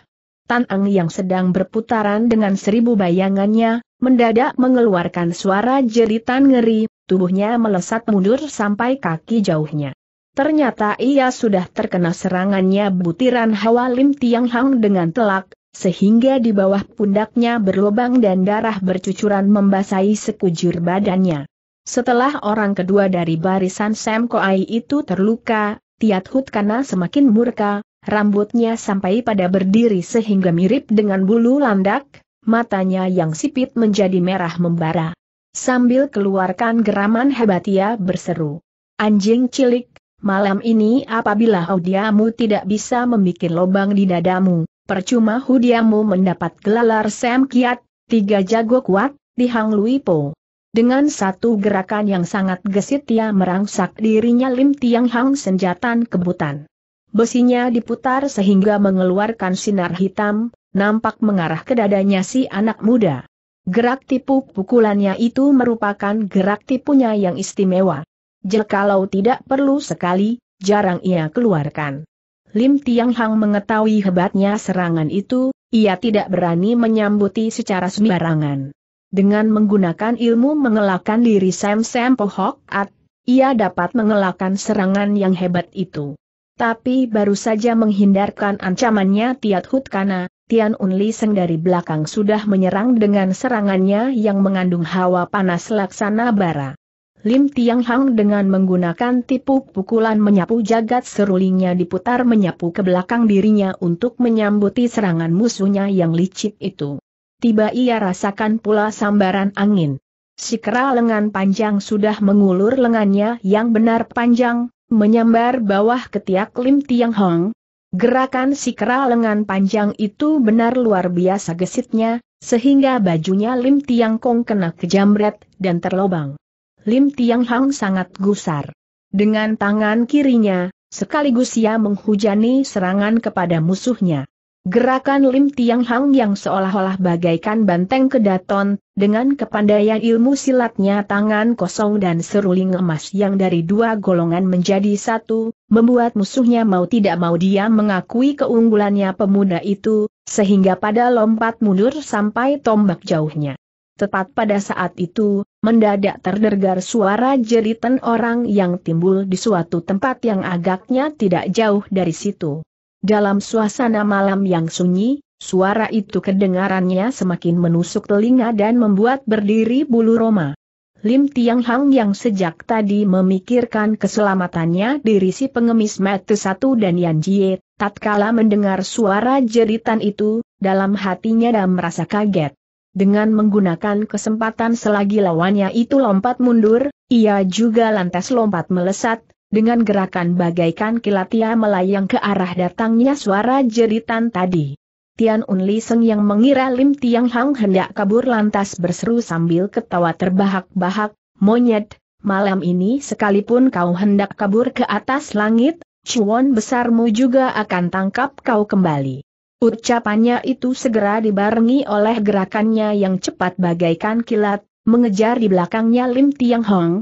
Tan Ang yang sedang berputaran dengan seribu bayangannya, mendadak mengeluarkan suara jeritan ngeri, tubuhnya melesat mundur sampai kaki jauhnya. Ternyata ia sudah terkena serangannya butiran hawa Lim Tiang Hang dengan telak, sehingga di bawah pundaknya berlubang dan darah bercucuran membasahi sekujur badannya. Setelah orang kedua dari barisan Sam Koai itu terluka, Tiat Hut Kana semakin murka, rambutnya sampai pada berdiri sehingga mirip dengan bulu landak, matanya yang sipit menjadi merah membara. Sambil keluarkan geraman hebat ia berseru, "Anjing cilik, malam ini apabila hadiahmu tidak bisa membuat lubang di dadamu, percuma hadiahmu mendapat gelalar Sam Kiat, tiga jago kuat, di Hang Luipo." Dengan satu gerakan yang sangat gesit ia merangsak dirinya Lim Tiang Hang senjatan kebutan. Besinya diputar sehingga mengeluarkan sinar hitam, nampak mengarah ke dadanya si anak muda. Gerak tipu pukulannya itu merupakan gerak tipunya yang istimewa. Jikalau tidak perlu sekali, jarang ia keluarkan. Lim Tiang Hang mengetahui hebatnya serangan itu, ia tidak berani menyambuti secara sembarangan. Dengan menggunakan ilmu mengelakkan diri Sam Pohokat, ia dapat mengelakkan serangan yang hebat itu. Tapi baru saja menghindarkan ancamannya Tiat Hut Kana, Tian Un Li Seng dari belakang sudah menyerang dengan serangannya yang mengandung hawa panas laksana bara. Lim Tiang Hang dengan menggunakan tipu pukulan menyapu jagat serulingnya diputar menyapu ke belakang dirinya untuk menyambuti serangan musuhnya yang licik itu. Tiba ia rasakan pula sambaran angin. Si kera lengan panjang sudah mengulur lengannya yang benar panjang, menyambar bawah ketiak Lim Tiang Hang. Gerakan si kera lengan panjang itu benar luar biasa gesitnya, sehingga bajunya Lim Tiang Kong kena kejamret dan terlobang. Lim Tiang Hang sangat gusar. Dengan tangan kirinya, sekaligus ia menghujani serangan kepada musuhnya. Gerakan Lim Tiang Hang yang seolah-olah bagaikan banteng kedaton, dengan kepandaian ilmu silatnya tangan kosong dan seruling emas yang dari dua golongan menjadi satu, membuat musuhnya mau tidak mau dia mengakui keunggulannya pemuda itu, sehingga pada lompat mundur sampai tombak jauhnya. Tepat pada saat itu, mendadak terdengar suara jeritan orang yang timbul di suatu tempat yang agaknya tidak jauh dari situ. Dalam suasana malam yang sunyi, suara itu kedengarannya semakin menusuk telinga dan membuat berdiri bulu roma. Lim Tiang Hang yang sejak tadi memikirkan keselamatannya diri si pengemis mata satu dan Yan Jie, tatkala mendengar suara jeritan itu, dalam hatinya dia merasa kaget. Dengan menggunakan kesempatan selagi lawannya itu lompat mundur, ia juga lantas lompat melesat, dengan gerakan bagaikan kilat ia melayang ke arah datangnya suara jeritan tadi. Tian Un Li Seng yang mengira Lim Tiang Hang hendak kabur lantas berseru sambil ketawa terbahak-bahak, "Monyet, malam ini sekalipun kau hendak kabur ke atas langit, cuan besarmu juga akan tangkap kau kembali." Ucapannya itu segera dibarengi oleh gerakannya yang cepat bagaikan kilat, mengejar di belakangnya Lim Tiang Hang.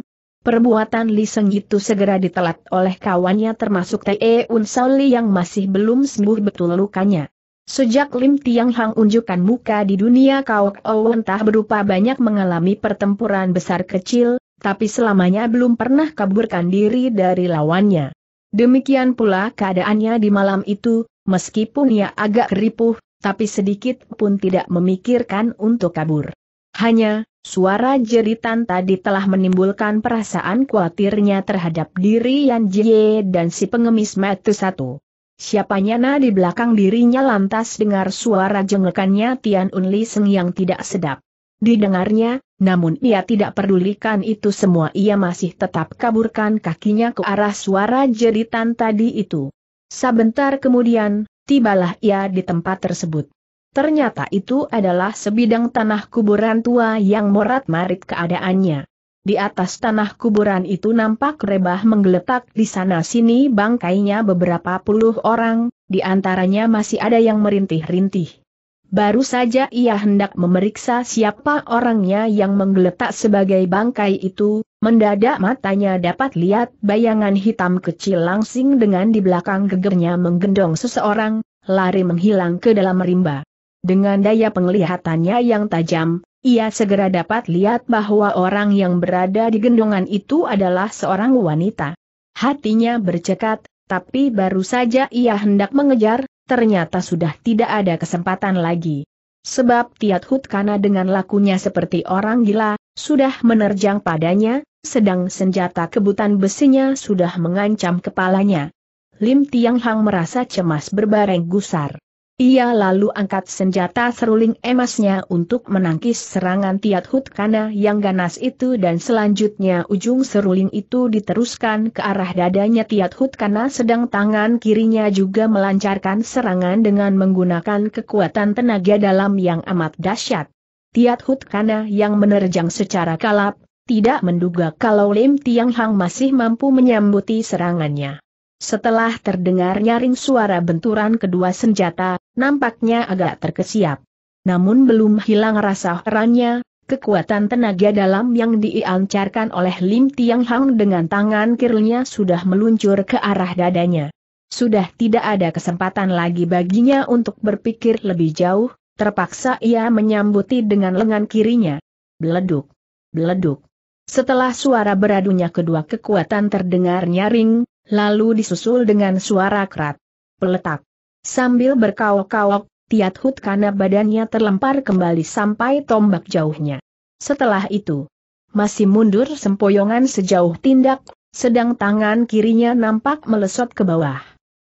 Perbuatan Li Seng itu segera ditelat oleh kawannya termasuk Teun Sauli yang masih belum sembuh betul lukanya. Sejak Lim Tiang Hang unjukkan muka di dunia Kaok Ou entah berupa banyak mengalami pertempuran besar kecil, tapi selamanya belum pernah kaburkan diri dari lawannya. Demikian pula keadaannya di malam itu. Meskipun ia agak ripuh, tapi sedikit pun tidak memikirkan untuk kabur. Hanya, suara jeritan tadi telah menimbulkan perasaan khawatirnya terhadap diri Yan Jie dan si pengemis mata satu. Siapanyana di belakang dirinya lantas dengar suara jengekannya Tian Un Li Seng yang tidak sedap. Didengarnya, namun ia tidak pedulikan itu semua, ia masih tetap kaburkan kakinya ke arah suara jeritan tadi itu. Sebentar kemudian, tibalah ia di tempat tersebut. Ternyata itu adalah sebidang tanah kuburan tua yang morat-marit keadaannya. Di atas tanah kuburan itu nampak rebah menggeletak di sana-sini bangkainya beberapa puluh orang, di antaranya masih ada yang merintih-rintih. Baru saja ia hendak memeriksa siapa orangnya yang menggeletak sebagai bangkai itu, mendadak matanya dapat lihat bayangan hitam kecil langsing dengan di belakang gegernya menggendong seseorang, lari menghilang ke dalam rimba. Dengan daya penglihatannya yang tajam, ia segera dapat lihat bahwa orang yang berada di gendongan itu adalah seorang wanita. Hatinya bercekat, tapi baru saja ia hendak mengejar, ternyata sudah tidak ada kesempatan lagi. Sebab Tiat Hut Kana dengan lakunya seperti orang gila, sudah menerjang padanya, sedang senjata kebutan besinya sudah mengancam kepalanya. Lim Tiang Hang merasa cemas berbareng gusar. Ia lalu angkat senjata seruling emasnya untuk menangkis serangan Tiat Hut Kana yang ganas itu dan selanjutnya ujung seruling itu diteruskan ke arah dadanya Tiat Hut Kana sedang tangan kirinya juga melancarkan serangan dengan menggunakan kekuatan tenaga dalam yang amat dahsyat. Tiat Hut Kana yang menerjang secara kalap, tidak menduga kalau Lim Tiang Hang masih mampu menyambuti serangannya. Setelah terdengar nyaring suara benturan kedua senjata, nampaknya agak terkesiap. Namun belum hilang rasa herannya, kekuatan tenaga dalam yang diancarkan oleh Lim Tiang Hang dengan tangan kirinya sudah meluncur ke arah dadanya. Sudah tidak ada kesempatan lagi baginya untuk berpikir lebih jauh. Terpaksa ia menyambuti dengan lengan kirinya. Beleduk, beleduk. Setelah suara beradunya kedua kekuatan terdengar nyaring, lalu disusul dengan suara kerat. Peletak. Sambil berkaok-kaok, Tiat Hut Kana badannya terlempar kembali sampai tombak jauhnya. Setelah itu, masih mundur sempoyongan sejauh tindak, sedang tangan kirinya nampak melesot ke bawah.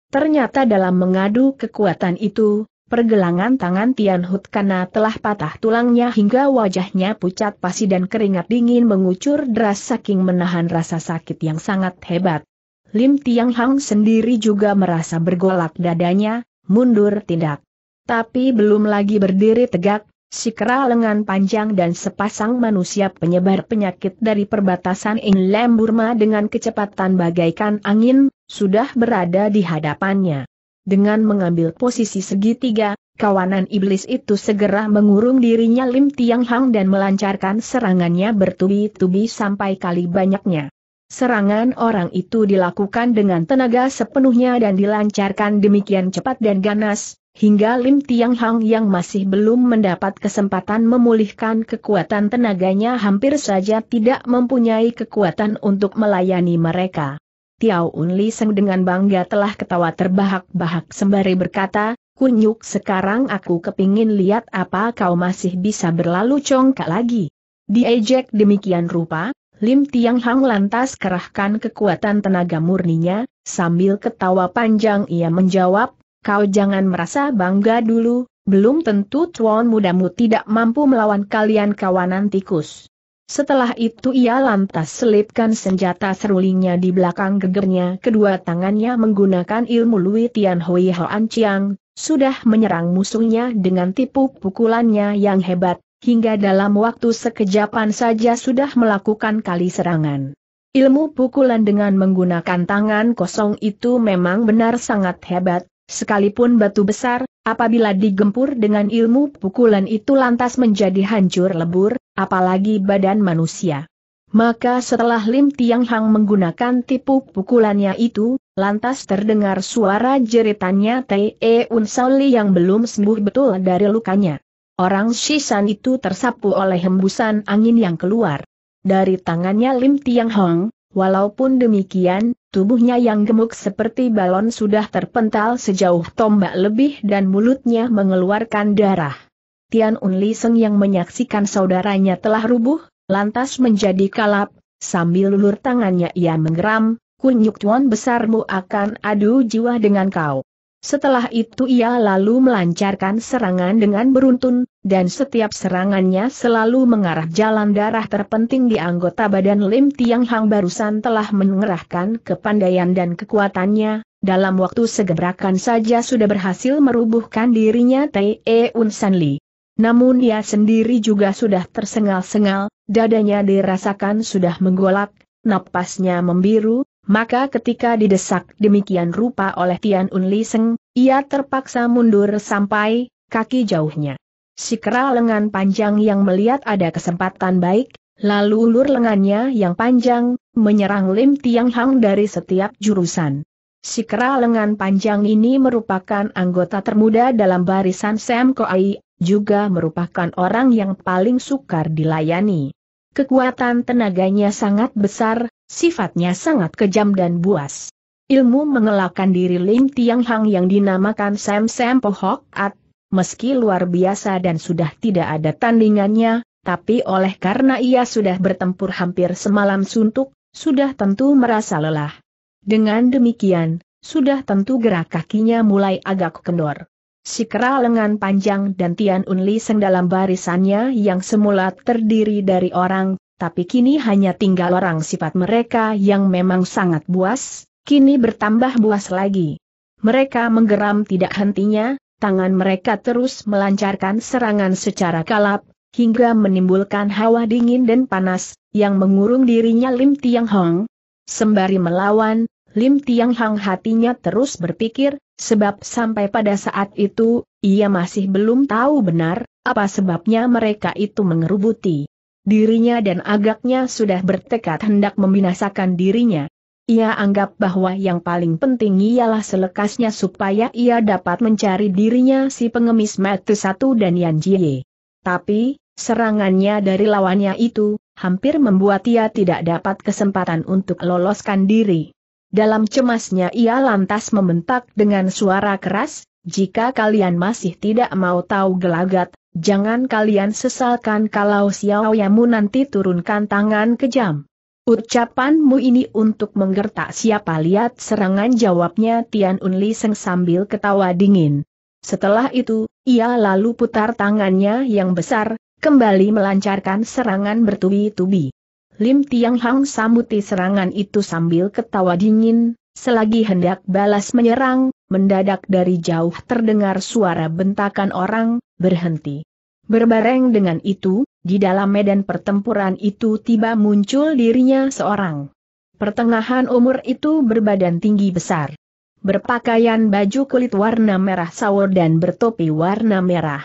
Ternyata dalam mengadu kekuatan itu, pergelangan tangan Tian Hut Kana telah patah tulangnya hingga wajahnya pucat pasi dan keringat dingin mengucur deras saking menahan rasa sakit yang sangat hebat. Lim Tiang Hang sendiri juga merasa bergolak dadanya, mundur tindak. Tapi belum lagi berdiri tegak, si kera lengan panjang dan sepasang manusia penyebar penyakit dari perbatasan Inland Burma dengan kecepatan bagaikan angin, sudah berada di hadapannya. Dengan mengambil posisi segitiga, kawanan iblis itu segera mengurung dirinya Lim Tiang Hang dan melancarkan serangannya bertubi-tubi sampai kali banyaknya. Serangan orang itu dilakukan dengan tenaga sepenuhnya dan dilancarkan demikian cepat dan ganas, hingga Lim Tiang Hang yang masih belum mendapat kesempatan memulihkan kekuatan tenaganya hampir saja tidak mempunyai kekuatan untuk melayani mereka. Tian Un Li Seng dengan bangga telah ketawa terbahak-bahak sembari berkata, "Kunyuk, sekarang aku kepingin lihat apa kau masih bisa berlalu congkak lagi." Diejek demikian rupa, Lim Tiang Hang lantas kerahkan kekuatan tenaga murninya, sambil ketawa panjang ia menjawab, "Kau jangan merasa bangga dulu, belum tentu tuan mudamu tidak mampu melawan kalian kawanan tikus." Setelah itu ia lantas selipkan senjata serulingnya di belakang gegernya, kedua tangannya menggunakan ilmu Lui Tian Hui Huan Chiang, sudah menyerang musuhnya dengan tipu pukulannya yang hebat, hingga dalam waktu sekejapan saja sudah melakukan kali serangan. Ilmu pukulan dengan menggunakan tangan kosong itu memang benar sangat hebat, sekalipun batu besar, apabila digempur dengan ilmu pukulan itu lantas menjadi hancur lebur, apalagi badan manusia. Maka setelah Lim Tiang Hang menggunakan tipu pukulannya itu, lantas terdengar suara jeritannya Teun Sauli yang belum sembuh betul dari lukanya. Orang sisan itu tersapu oleh hembusan angin yang keluar dari tangannya Lim Tiang Hang. Walaupun demikian, tubuhnya yang gemuk seperti balon sudah terpental sejauh tombak lebih dan mulutnya mengeluarkan darah. Tian Un Li Seng yang menyaksikan saudaranya telah rubuh, lantas menjadi kalap, sambil ulur tangannya ia menggeram, "Kunyuk tuan besarmu akan adu jiwa dengan kau." Setelah itu ia lalu melancarkan serangan dengan beruntun, dan setiap serangannya selalu mengarah jalan darah terpenting di anggota badan Lim Tiang Hang barusan telah mengerahkan kepandaian dan kekuatannya. Dalam waktu segebrakan saja sudah berhasil merubuhkan dirinya Teun San Li. Namun ia sendiri juga sudah tersengal-sengal, dadanya dirasakan sudah menggolak, napasnya membiru, maka ketika didesak demikian rupa oleh Tian Un Li Seng, ia terpaksa mundur sampai kaki jauhnya. Si kera lengan panjang yang melihat ada kesempatan baik, lalu ulur lengannya yang panjang, menyerang Lim Tiang Hang dari setiap jurusan. Si kera lengan panjang ini merupakan anggota termuda dalam barisan Sam Koai, juga merupakan orang yang paling sukar dilayani. Kekuatan tenaganya sangat besar, sifatnya sangat kejam dan buas. Ilmu mengelakkan diri Lim Tiang Hang yang dinamakan Sam Pohokat, meski luar biasa dan sudah tidak ada tandingannya, tapi oleh karena ia sudah bertempur hampir semalam suntuk, sudah tentu merasa lelah. Dengan demikian, sudah tentu gerak kakinya mulai agak kendor. Si kera lengan panjang dan Tian Un Li Seng dalam barisannya yang semula terdiri dari orang, tapi kini hanya tinggal orang, sifat mereka yang memang sangat buas, kini bertambah buas lagi. Mereka menggeram tidak hentinya, tangan mereka terus melancarkan serangan secara kalap, hingga menimbulkan hawa dingin dan panas, yang mengurung dirinya Lim Tiang Hang. Sembari melawan, Lim Tiang Hang hatinya terus berpikir, sebab sampai pada saat itu, ia masih belum tahu benar, apa sebabnya mereka itu mengerubuti dirinya dan agaknya sudah bertekad hendak membinasakan dirinya. Ia anggap bahwa yang paling penting ialah selekasnya supaya ia dapat mencari dirinya si pengemis mata satu dan Yan Jie. Tapi, serangannya dari lawannya itu hampir membuat ia tidak dapat kesempatan untuk loloskan diri. Dalam cemasnya ia lantas membentak dengan suara keras, "Jika kalian masih tidak mau tahu gelagat, jangan kalian sesalkan kalau Xiao Yamu nanti turunkan tangan kejam." "Ucapanmu ini untuk menggertak siapa?" "Lihat serangan," jawabnya Tian Un Li Seng sambil ketawa dingin. Setelah itu, ia lalu putar tangannya yang besar, kembali melancarkan serangan bertubi-tubi. Lim Tiang Hang sambuti serangan itu sambil ketawa dingin, selagi hendak balas menyerang, mendadak dari jauh terdengar suara bentakan orang, "Berhenti!" Berbareng dengan itu, di dalam medan pertempuran itu tiba muncul dirinya seorang pertengahan umur itu berbadan tinggi besar. berpakaian baju kulit warna merah sawo dan bertopi warna merah.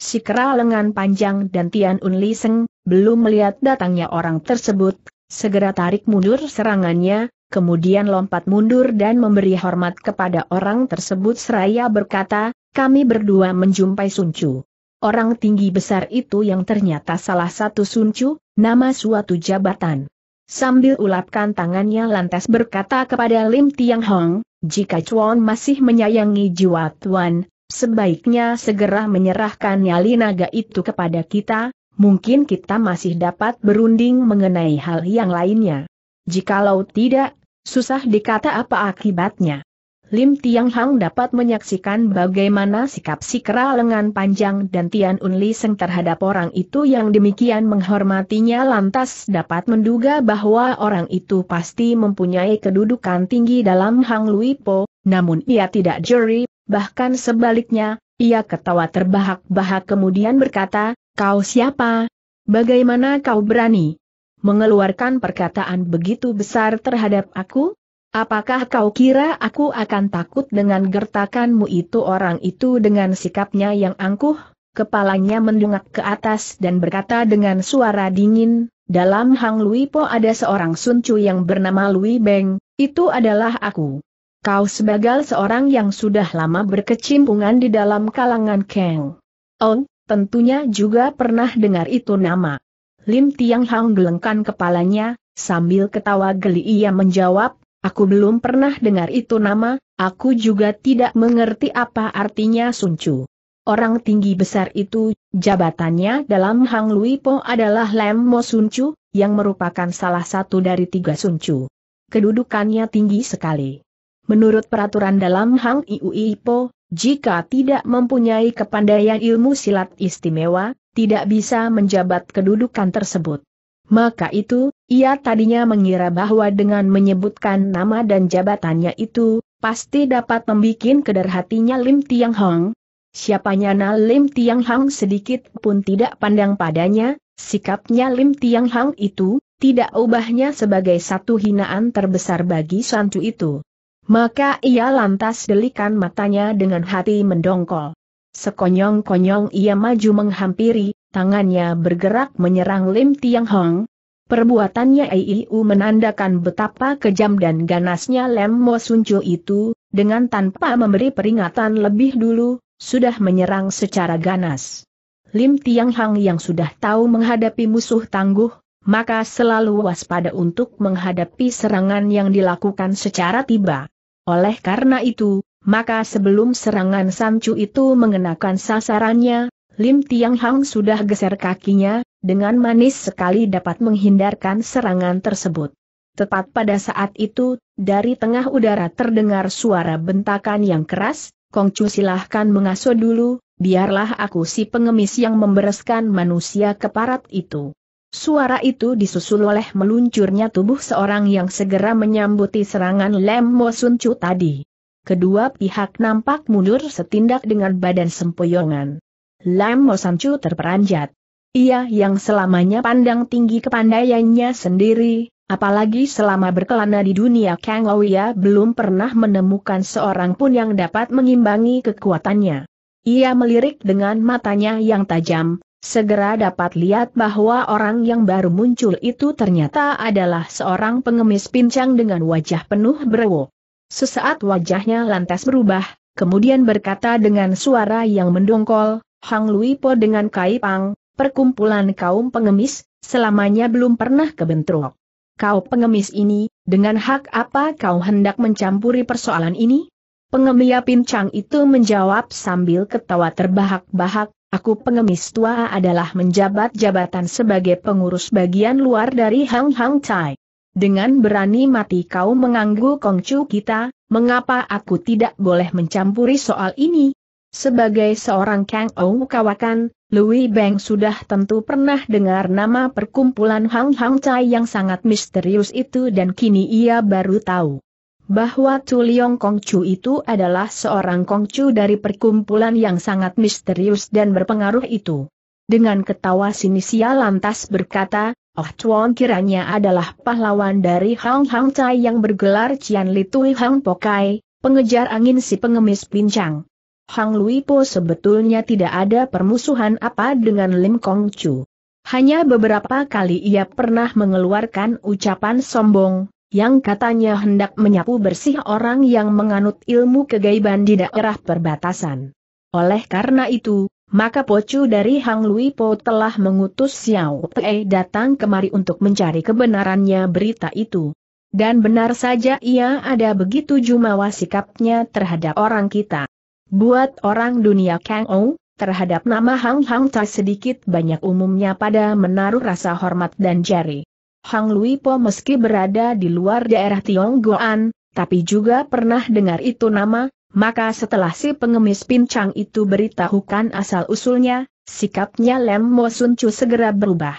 Si kera lengan panjang dan Tian Un Li Seng, belum melihat datangnya orang tersebut, segera tarik mundur serangannya, kemudian lompat mundur dan memberi hormat kepada orang tersebut seraya berkata, "Kami berdua menjumpai Suncu." Orang tinggi besar itu yang ternyata salah satu Suncu, nama suatu jabatan. Sambil ulapkan tangannya lantas berkata kepada Lim Tiang Hang, "Jika Chuan masih menyayangi jiwa Tuan, sebaiknya segera menyerahkan nyali naga itu kepada kita, mungkin kita masih dapat berunding mengenai hal yang lainnya. Jikalau tidak, susah dikata apa akibatnya." Lim Tiang Hang dapat menyaksikan bagaimana sikap si kera lengan panjang dan Tian Un Li Seng terhadap orang itu yang demikian menghormatinya, lantas dapat menduga bahwa orang itu pasti mempunyai kedudukan tinggi dalam Hang Luipo, namun ia tidak jeri, bahkan sebaliknya, ia ketawa terbahak-bahak kemudian berkata, "Kau siapa? Bagaimana kau berani mengeluarkan perkataan begitu besar terhadap aku? Apakah kau kira aku akan takut dengan gertakanmu itu?" Orang itu dengan sikapnya yang angkuh, kepalanya mendongak ke atas dan berkata dengan suara dingin, "Dalam Hang Luipo ada seorang Suncu yang bernama Lui Beng, itu adalah aku. Kau sebagai seorang yang sudah lama berkecimpungan di dalam kalangan Kang Ou, tentunya juga pernah dengar itu nama." Lim Tiang Hang gelengkan kepalanya, sambil ketawa geli ia menjawab, "Aku belum pernah dengar itu nama, aku juga tidak mengerti apa artinya Suncu." Orang tinggi besar itu, jabatannya dalam Hang Luipo adalah Lam Mo Suncu, yang merupakan salah satu dari 3 Suncu. Kedudukannya tinggi sekali. Menurut peraturan dalam Hang Luipo, jika tidak mempunyai kepandaian ilmu silat istimewa, tidak bisa menjabat kedudukan tersebut. Maka itu, ia tadinya mengira bahwa dengan menyebutkan nama dan jabatannya itu, pasti dapat membuat keder hatinya Lim Tiang Hang. Siapanya Lim Tiang Hang sedikit pun tidak pandang padanya, sikapnya Lim Tiang Hang itu, tidak ubahnya sebagai satu hinaan terbesar bagi Suncu itu. Maka ia lantas delikan matanya dengan hati mendongkol. Sekonyong-konyong ia maju menghampiri, tangannya bergerak menyerang Lim Tiang Hang. Perbuatannya Iu menandakan betapa kejam dan ganasnya Lam Mo Suncu itu, dengan tanpa memberi peringatan lebih dulu, sudah menyerang secara ganas. Lim Tiang Hang yang sudah tahu menghadapi musuh tangguh, maka selalu waspada untuk menghadapi serangan yang dilakukan secara tiba. Oleh karena itu, maka sebelum serangan Suncu itu mengenakan sasarannya, Lim Tiang Hang sudah geser kakinya, dengan manis sekali dapat menghindarkan serangan tersebut. Tepat pada saat itu, dari tengah udara terdengar suara bentakan yang keras, "Kongcu silahkan mengasuh dulu, biarlah aku si pengemis yang membereskan manusia keparat itu." Suara itu disusul oleh meluncurnya tubuh seorang yang segera menyambuti serangan Lam Mo Suncu tadi. Kedua pihak nampak mundur setindak dengan badan sempoyongan. Lam Mo Suncu terperanjat. Ia yang selamanya pandang tinggi kepandaiannya sendiri, apalagi selama berkelana di dunia Kang Ou ia belum pernah menemukan seorang pun yang dapat mengimbangi kekuatannya. Ia melirik dengan matanya yang tajam, segera dapat lihat bahwa orang yang baru muncul itu ternyata adalah seorang pengemis pincang dengan wajah penuh berwok. Sesaat wajahnya lantas berubah, kemudian berkata dengan suara yang mendongkol, "Hang Luipo dengan Kai Pang, perkumpulan kaum pengemis, selamanya belum pernah kebentrok. Kau pengemis ini, dengan hak apa kau hendak mencampuri persoalan ini?" Pengemis pincang itu menjawab sambil ketawa terbahak-bahak, "Aku pengemis tua adalah menjabat jabatan sebagai pengurus bagian luar dari Hang Hang Chai. Dengan berani mati kau mengganggu Kongcu kita, mengapa aku tidak boleh mencampuri soal ini?" Sebagai seorang Kang Ou kawakan, Lui Beng sudah tentu pernah dengar nama perkumpulan Hang Hang Chai yang sangat misterius itu dan kini ia baru tahu bahwa Tuliong Kongcu itu adalah seorang Kongcu dari perkumpulan yang sangat misterius dan berpengaruh itu. Dengan ketawa sinis ia lantas berkata, "Oh Chuan kiranya adalah pahlawan dari Hang Hang Chai yang bergelar Cian Li Tui Hong Pokai, Pengejar angin si pengemis pincang. Hang Luipo sebetulnya tidak ada permusuhan apa dengan Lim Kongcu. Hanya beberapa kali ia pernah mengeluarkan ucapan sombong, yang katanya hendak menyapu bersih orang yang menganut ilmu kegaiban di daerah perbatasan. Oleh karena itu, maka Pocu dari Hang Luipo telah mengutus Xiao Pei datang kemari untuk mencari kebenarannya berita itu. Dan benar saja ia ada begitu jumawa sikapnya terhadap orang kita. Buat orang dunia Kang Ou, terhadap nama Hang Hang Tai sedikit banyak umumnya pada menaruh rasa hormat dan jari. Hang Luipo meski berada di luar daerah Tiong Goan, tapi juga pernah dengar itu nama, maka setelah si pengemis pincang itu beritahukan asal-usulnya, sikapnya Lam Mo Suncu segera berubah.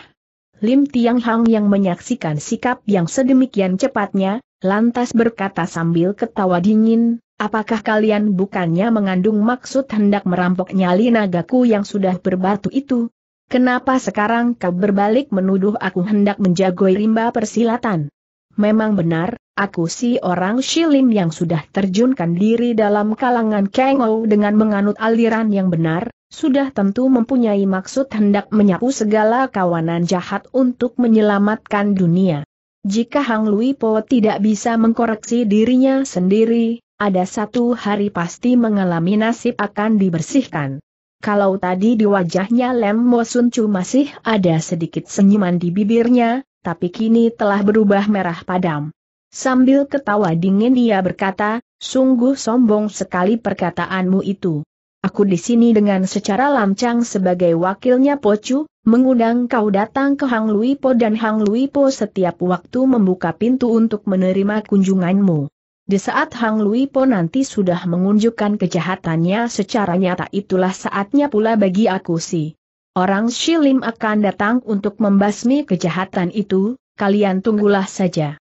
Lim Tiang Hang yang menyaksikan sikap yang sedemikian cepatnya, lantas berkata sambil ketawa dingin, "Apakah kalian bukannya mengandung maksud hendak merampok nyali nagaku yang sudah berbatu itu? Kenapa sekarang kau berbalik menuduh aku hendak menjagoi rimba persilatan? Memang benar, aku si orang Shilin yang sudah terjunkan diri dalam kalangan Kang Ou dengan menganut aliran yang benar. Sudah tentu mempunyai maksud hendak menyapu segala kawanan jahat untuk menyelamatkan dunia." Jika Hang Luipo tidak bisa mengkoreksi dirinya sendiri, ada satu hari pasti mengalami nasib akan dibersihkan. Kalau tadi di wajahnya Lam Mo Suncu masih ada sedikit senyuman di bibirnya, tapi kini telah berubah merah padam. Sambil ketawa dingin ia berkata, "Sungguh sombong sekali perkataanmu itu. Aku di sini dengan secara lancang sebagai wakilnya Pocu, mengundang kau datang ke Hang Luipo dan Hang Luipo setiap waktu membuka pintu untuk menerima kunjunganmu. Di saat Hang Luipo nanti sudah mengunjukkan kejahatannya secara nyata, itulah saatnya pula bagi aku si orang Shilim akan datang untuk membasmi kejahatan itu, kalian tunggulah saja."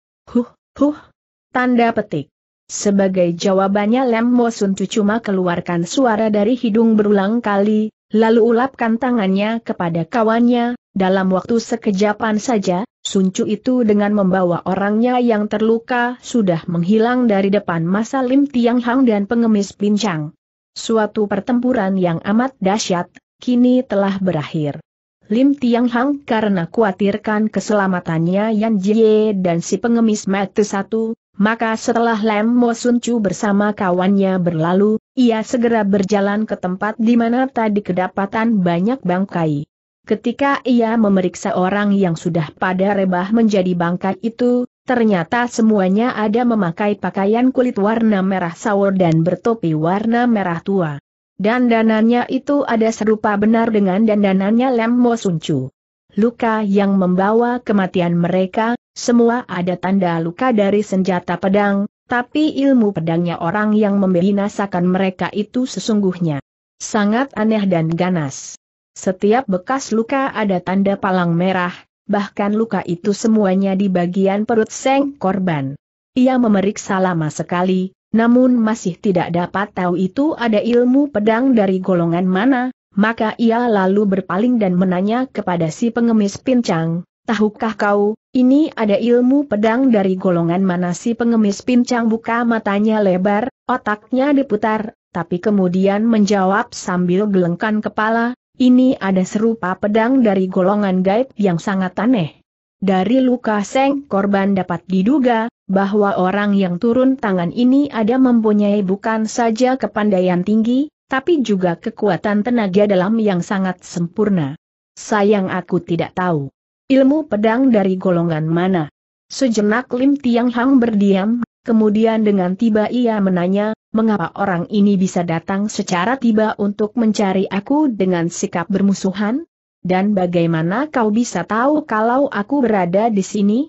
Tanda petik. Sebagai jawabannya Lam Mo Suncu cuma keluarkan suara dari hidung berulang kali, lalu ulapkan tangannya kepada kawannya. Dalam waktu sekejapan saja, Suncu itu dengan membawa orangnya yang terluka sudah menghilang dari depan masa Lim Tiang Hang dan pengemis pincang. Suatu pertempuran yang amat dahsyat, kini telah berakhir. Lim Tiang Hang karena khawatirkan keselamatannya Yan Jie dan si pengemis mati satu, maka setelah Lam Mo Suncu bersama kawannya berlalu, ia segera berjalan ke tempat di mana tadi kedapatan banyak bangkai. Ketika ia memeriksa orang yang sudah pada rebah menjadi bangkai itu, ternyata semuanya ada memakai pakaian kulit warna merah sawo dan bertopi warna merah tua. Dandanannya itu ada serupa benar dengan dandanannya Lam Mo Suncu. Luka yang membawa kematian mereka, semua ada tanda luka dari senjata pedang, tapi ilmu pedangnya orang yang membinasakan mereka itu sesungguhnya sangat aneh dan ganas. Setiap bekas luka ada tanda palang merah, bahkan luka itu semuanya di bagian perut sang korban. Ia memeriksa lama sekali, namun masih tidak dapat tahu itu ada ilmu pedang dari golongan mana, maka ia lalu berpaling dan menanya kepada si pengemis pincang, "Tahukah kau, ini ada ilmu pedang dari golongan mana?" Si pengemis pincang buka matanya lebar, otaknya diputar, tapi kemudian menjawab sambil gelengkan kepala, "Ini ada serupa pedang dari golongan gaib yang sangat aneh." Dari luka sang korban dapat diduga bahwa orang yang turun tangan ini ada mempunyai bukan saja kepandaian tinggi, tapi juga kekuatan tenaga dalam yang sangat sempurna. "Sayang aku tidak tahu ilmu pedang dari golongan mana." Sejenak Lim Tiang Hang berdiam, kemudian dengan tiba ia menanya, "Mengapa orang ini bisa datang secara tiba untuk mencari aku dengan sikap bermusuhan? Dan bagaimana kau bisa tahu kalau aku berada di sini?"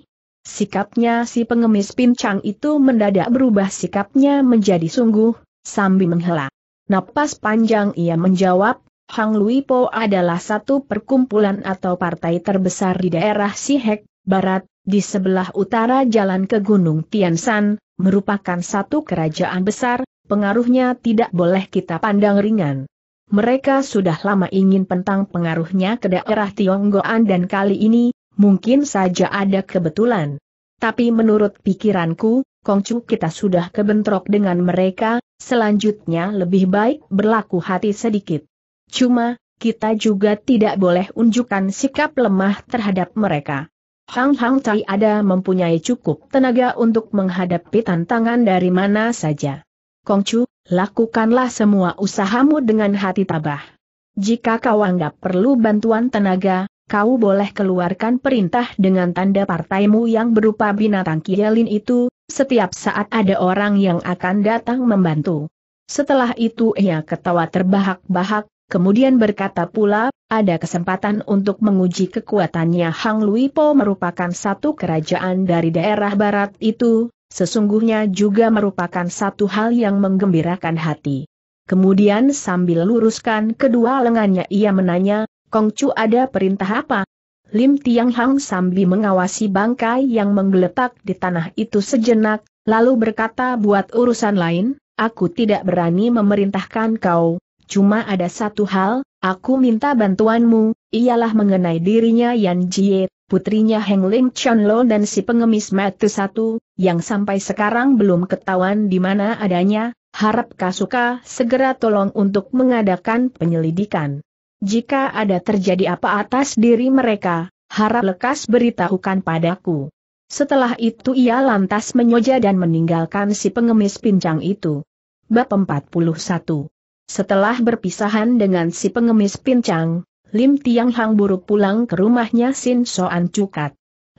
Sikapnya si pengemis pincang itu mendadak berubah, sikapnya menjadi sungguh, sambil menghela napas panjang ia menjawab, "Hang Luipo adalah satu perkumpulan atau partai terbesar di daerah Sihek, barat, di sebelah utara jalan ke Gunung Tiansan, merupakan satu kerajaan besar, pengaruhnya tidak boleh kita pandang ringan. Mereka sudah lama ingin pentang pengaruhnya ke daerah Tiong Goan dan kali ini, mungkin saja ada kebetulan. Tapi menurut pikiranku, Kongcu, kita sudah kebentrok dengan mereka, selanjutnya lebih baik berlaku hati sedikit. Cuma, kita juga tidak boleh unjukkan sikap lemah terhadap mereka. Hang Hang Tai ada mempunyai cukup tenaga untuk menghadapi tantangan dari mana saja. Kongcu, lakukanlah semua usahamu dengan hati tabah. Jika kau anggap perlu bantuan tenaga, kau boleh keluarkan perintah dengan tanda partaimu yang berupa binatang Kiyalin itu. Setiap saat ada orang yang akan datang membantu. Setelah itu ia ketawa terbahak-bahak, kemudian berkata pula, ada kesempatan untuk menguji kekuatannya. Hang Luipo merupakan satu kerajaan dari daerah barat itu, sesungguhnya juga merupakan satu hal yang menggembirakan hati. Kemudian sambil luruskan kedua lengannya ia menanya, Kongcu ada perintah apa? Lim Tiang Hang sambil mengawasi bangkai yang menggeletak di tanah itu sejenak, lalu berkata, buat urusan lain, aku tidak berani memerintahkan kau, cuma ada satu hal, aku minta bantuanmu, ialah mengenai dirinya Yan Jie, putrinya Heng Lim Chun Lo dan si pengemis mata satu, yang sampai sekarang belum ketahuan di mana adanya, harap Kasuka segera tolong untuk mengadakan penyelidikan. Jika ada terjadi apa atas diri mereka, harap lekas beritahukan padaku. Setelah itu ia lantas menyoja dan meninggalkan si pengemis pincang itu. Bab 41. Setelah berpisahan dengan si pengemis pincang, Lim Tiang Hang buru pulang ke rumahnya Sin Soan Cukat.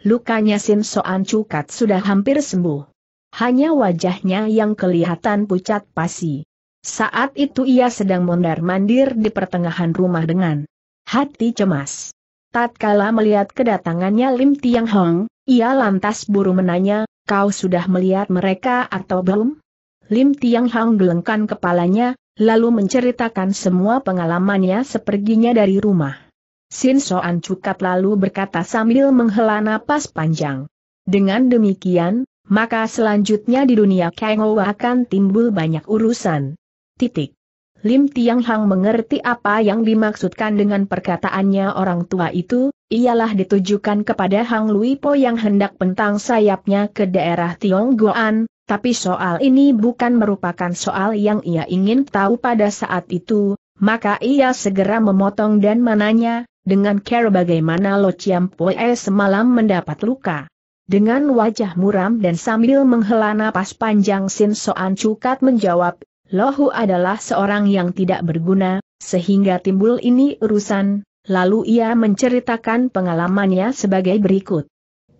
Lukanya Sin Soan Cukat sudah hampir sembuh. Hanya wajahnya yang kelihatan pucat pasi. Saat itu ia sedang mondar-mandir di pertengahan rumah dengan hati cemas. Tatkala melihat kedatangannya Lim Tiang Hang, ia lantas buru menanya, kau sudah melihat mereka atau belum? Lim Tiang Hang gelengkan kepalanya, lalu menceritakan semua pengalamannya seperginya dari rumah. Sin Soan Cukat lalu berkata sambil menghela napas panjang. Dengan demikian, maka selanjutnya di dunia Kang Ou akan timbul banyak urusan. Lim Tiang Hang mengerti apa yang dimaksudkan dengan perkataannya orang tua itu, ialah ditujukan kepada Hang Luipo yang hendak pentang sayapnya ke daerah Tiong Goan, tapi soal ini bukan merupakan soal yang ia ingin tahu pada saat itu, maka ia segera memotong dan menanya, dengan cara bagaimana Lo Chiam Poe semalam mendapat luka. Dengan wajah muram dan sambil menghela napas panjang Sin Soan Cukat menjawab, Lohu adalah seorang yang tidak berguna, sehingga timbul ini urusan, lalu ia menceritakan pengalamannya sebagai berikut.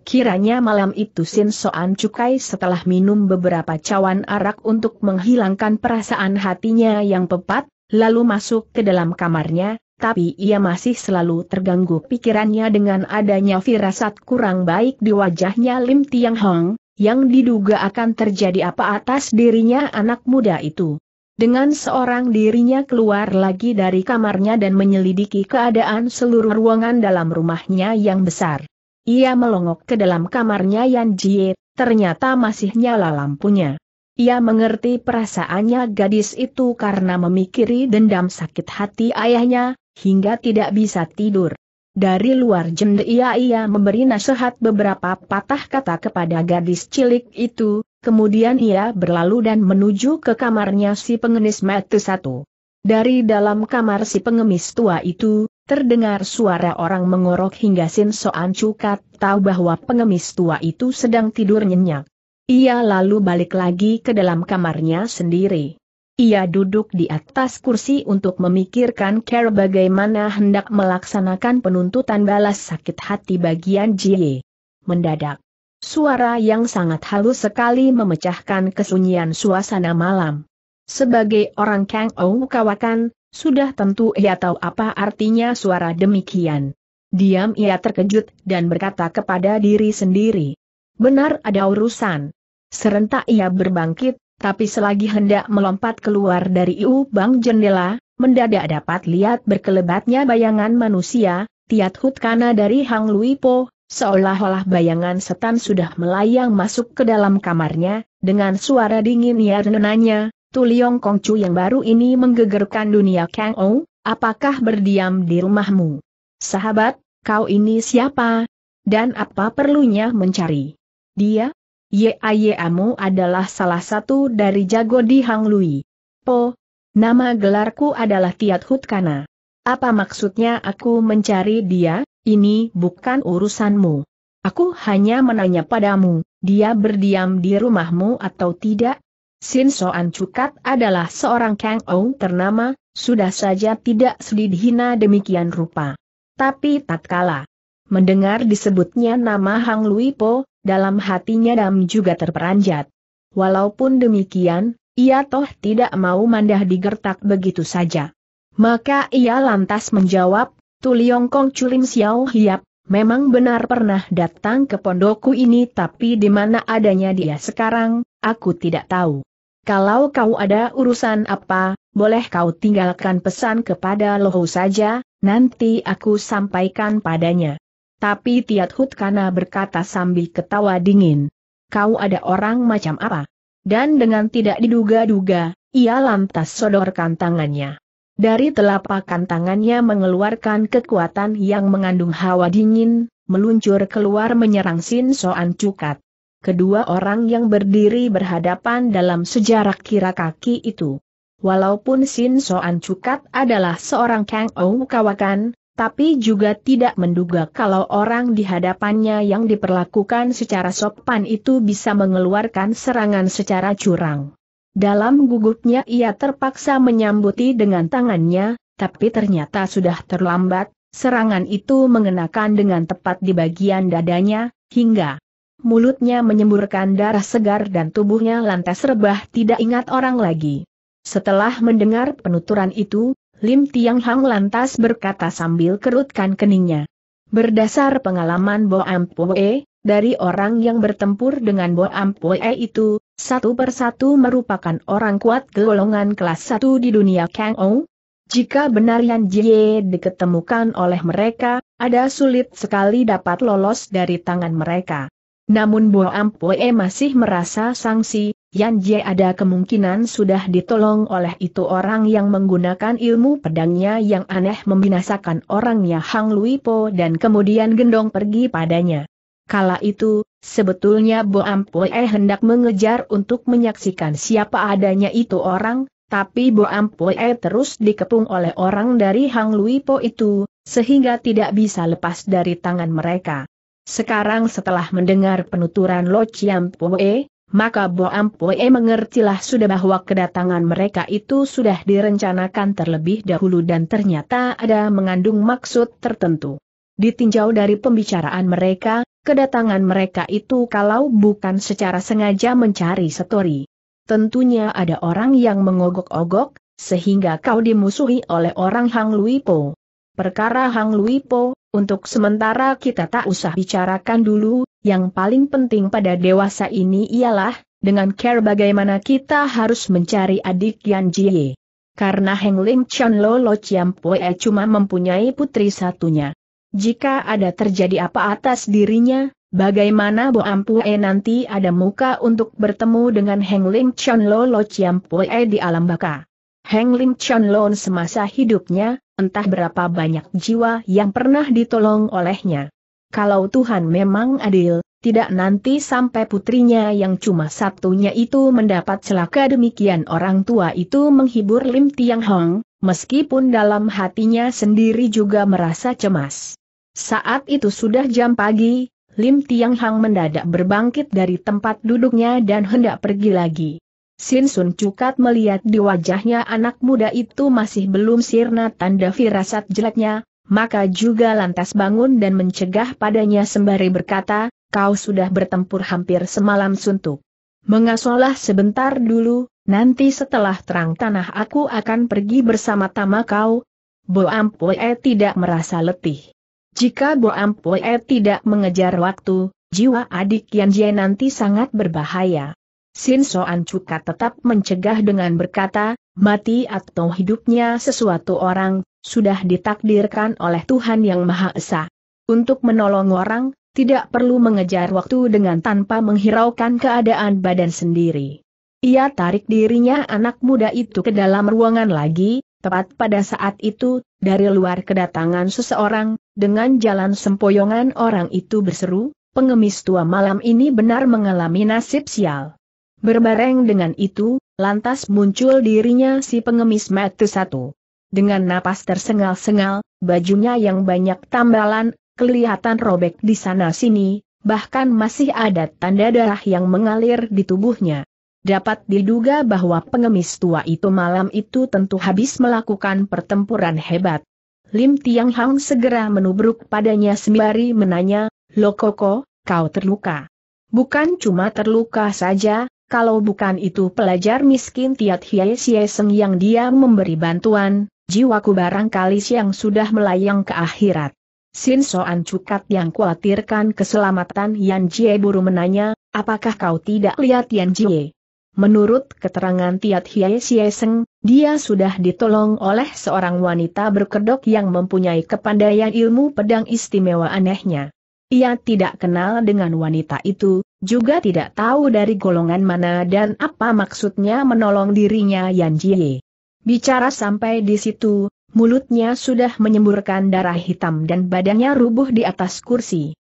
Kiranya malam itu Sin Soan Cukai setelah minum beberapa cawan arak untuk menghilangkan perasaan hatinya yang pepat, lalu masuk ke dalam kamarnya, tapi ia masih selalu terganggu pikirannya dengan adanya firasat kurang baik di wajahnya Lim Tiang Hang, yang diduga akan terjadi apa atas dirinya anak muda itu. Dengan seorang dirinya keluar lagi dari kamarnya dan menyelidiki keadaan seluruh ruangan dalam rumahnya yang besar. Ia melongok ke dalam kamarnya Yan Jie, ternyata masih nyala lampunya. Ia mengerti perasaannya gadis itu karena memikiri dendam sakit hati ayahnya, hingga tidak bisa tidur. Dari luar jendela ia memberi nasihat beberapa patah kata kepada gadis cilik itu, kemudian ia berlalu dan menuju ke kamarnya si pengemis mata satu. Dari dalam kamar si pengemis tua itu, terdengar suara orang mengorok hingga Sin Soan Cukat tahu bahwa pengemis tua itu sedang tidur nyenyak. Ia lalu balik lagi ke dalam kamarnya sendiri. Ia duduk di atas kursi untuk memikirkan cara bagaimana hendak melaksanakan penuntutan balas sakit hati bagi Yan Jie. Mendadak, suara yang sangat halus sekali memecahkan kesunyian suasana malam. Sebagai orang Kang Ou kawakan, sudah tentu ia tahu apa artinya suara demikian. Diam ia terkejut dan berkata kepada diri sendiri, benar ada urusan. Serentak ia berbangkit. Tapi selagi hendak melompat keluar dari lubang jendela, mendadak dapat lihat berkelebatnya bayangan manusia, Tiat Hut Kana dari Hang Luipo, seolah-olah bayangan setan sudah melayang masuk ke dalam kamarnya, dengan suara dingin ia menanya, Tuliong Kongcu yang baru ini menggegerkan dunia Kang Ou, apakah berdiam di rumahmu? Sahabat, kau ini siapa? Dan apa perlunya mencari dia? Yamu adalah salah satu dari jago di Hang Luipo. Nama gelarku adalah Tiat Hut Kana. Apa maksudnya aku mencari dia? Ini bukan urusanmu. Aku hanya menanya padamu, dia berdiam di rumahmu atau tidak? Sin Soan Cukat adalah seorang Kang Ou ternama, sudah saja tidak dihina demikian rupa. Tapi tatkala mendengar disebutnya nama Hang Luipo, dalam hatinya Dam juga terperanjat. Walaupun demikian, ia toh tidak mau mandah digertak begitu saja. Maka ia lantas menjawab, Tu Liong Kong Culim Xiao Hiap, memang benar pernah datang ke pondokku ini, tapi di mana adanya dia sekarang, aku tidak tahu. Kalau kau ada urusan apa, boleh kau tinggalkan pesan kepada Loho saja, nanti aku sampaikan padanya. Tapi Tiat Hut Kana berkata sambil ketawa dingin, kau ada orang macam apa? Dan dengan tidak diduga-duga, ia lantas sodorkan tangannya. Dari telapak tangannya mengeluarkan kekuatan yang mengandung hawa dingin, meluncur keluar menyerang Sin Soan Cukat. Kedua orang yang berdiri berhadapan dalam sejarak kira kaki itu. Walaupun Sin Soan Cukat adalah seorang Kang Ou kawakan, tapi juga tidak menduga kalau orang di hadapannya yang diperlakukan secara sopan itu bisa mengeluarkan serangan secara curang. Dalam gugupnya ia terpaksa menyambuti dengan tangannya, tapi ternyata sudah terlambat, serangan itu mengenakan dengan tepat di bagian dadanya, hingga mulutnya menyemburkan darah segar dan tubuhnya lantas rebah tidak ingat orang lagi. Setelah mendengar penuturan itu, Lim Tiang Hang lantas berkata sambil kerutkan keningnya. Berdasar pengalaman Bo Ampoe, dari orang yang bertempur dengan Bo Ampoe itu, satu persatu merupakan orang kuat golongan kelas 1 di dunia Kang Ou. Jika benar Yan Jie diketemukan oleh mereka, ada sulit sekali dapat lolos dari tangan mereka. Namun Bo Ampoe masih merasa sangsi, Yan Jie ada kemungkinan sudah ditolong oleh itu orang yang menggunakan ilmu pedangnya yang aneh membinasakan orangnya Hang Luipo dan kemudian gendong pergi padanya. Kala itu, sebetulnya Bo Ampoe hendak mengejar untuk menyaksikan siapa adanya itu orang, tapi Bo Ampoe terus dikepung oleh orang dari Hang Luipo itu, sehingga tidak bisa lepas dari tangan mereka. Sekarang setelah mendengar penuturan Lo Chiam Poe, maka Bo Ampoe mengertilah sudah bahwa kedatangan mereka itu sudah direncanakan terlebih dahulu dan ternyata ada mengandung maksud tertentu. Ditinjau dari pembicaraan mereka, kedatangan mereka itu kalau bukan secara sengaja mencari setori, tentunya ada orang yang mengogok-ogok, sehingga kau dimusuhi oleh orang Hang Luipo. Perkara Hang Luipo, untuk sementara kita tak usah bicarakan dulu. Yang paling penting pada dewasa ini ialah, dengan care bagaimana kita harus mencari adik Yan Jie. Karena Heng Lim Chun Lo Lo Chiam Poe cuma mempunyai putri satunya. Jika ada terjadi apa atas dirinya, bagaimana Bo Ampoe nanti ada muka untuk bertemu dengan Heng Lim Chun Lo Lo Chiam Poe di alam baka. Heng Lim Chun Lo semasa hidupnya, entah berapa banyak jiwa yang pernah ditolong olehnya. Kalau Tuhan memang adil, tidak nanti sampai putrinya yang cuma satunya itu mendapat celaka demikian. Orang tua itu menghibur Lim Tiang Hang, meskipun dalam hatinya sendiri juga merasa cemas. Saat itu sudah jam pagi, Lim Tiang Hang mendadak berbangkit dari tempat duduknya dan hendak pergi lagi. Sin Soan Cukat melihat di wajahnya anak muda itu masih belum sirna tanda firasat jeleknya, maka juga lantas bangun dan mencegah padanya sembari berkata, kau sudah bertempur hampir semalam suntuk. Mengasolah sebentar dulu, nanti setelah terang tanah aku akan pergi bersama tama kau. Bo Ampoe tidak merasa letih. Jika Bo Ampoe tidak mengejar waktu, jiwa adik Yan Jie nanti sangat berbahaya. Sin Soan Cukat tetap mencegah dengan berkata, mati atau hidupnya sesuatu orang sudah ditakdirkan oleh Tuhan Yang Maha Esa. Untuk menolong orang, tidak perlu mengejar waktu dengan tanpa menghiraukan keadaan badan sendiri. Ia tarik dirinya anak muda itu ke dalam ruangan lagi, tepat pada saat itu, dari luar kedatangan seseorang, dengan jalan sempoyongan orang itu berseru, pengemis tua malam ini benar mengalami nasib sial. Berbareng dengan itu, lantas muncul dirinya si pengemis mata satu. Dengan napas tersengal-sengal, bajunya yang banyak tambalan, kelihatan robek di sana-sini, bahkan masih ada tanda darah yang mengalir di tubuhnya. Dapat diduga bahwa pengemis tua itu malam itu tentu habis melakukan pertempuran hebat. Lim Tiang Hang segera menubruk padanya sembari menanya, "Lo Koko, kau terluka?" "Bukan cuma terluka saja, kalau bukan itu pelajar miskin Tiat Hiai Siseng yang dia memberi bantuan, jiwaku barangkali siang sudah melayang ke akhirat." Sin Soan Cukat yang khawatirkan keselamatan Yan Jie buru menanya, "Apakah kau tidak lihat Yan Jie?" Menurut keterangan Tiat Hiai Siseng, dia sudah ditolong oleh seorang wanita berkedok yang mempunyai kepandaian ilmu pedang istimewa. Anehnya, ia tidak kenal dengan wanita itu, juga tidak tahu dari golongan mana dan apa maksudnya menolong dirinya Yan Jie. Bicara sampai di situ, mulutnya sudah menyemburkan darah hitam dan badannya rubuh di atas kursi.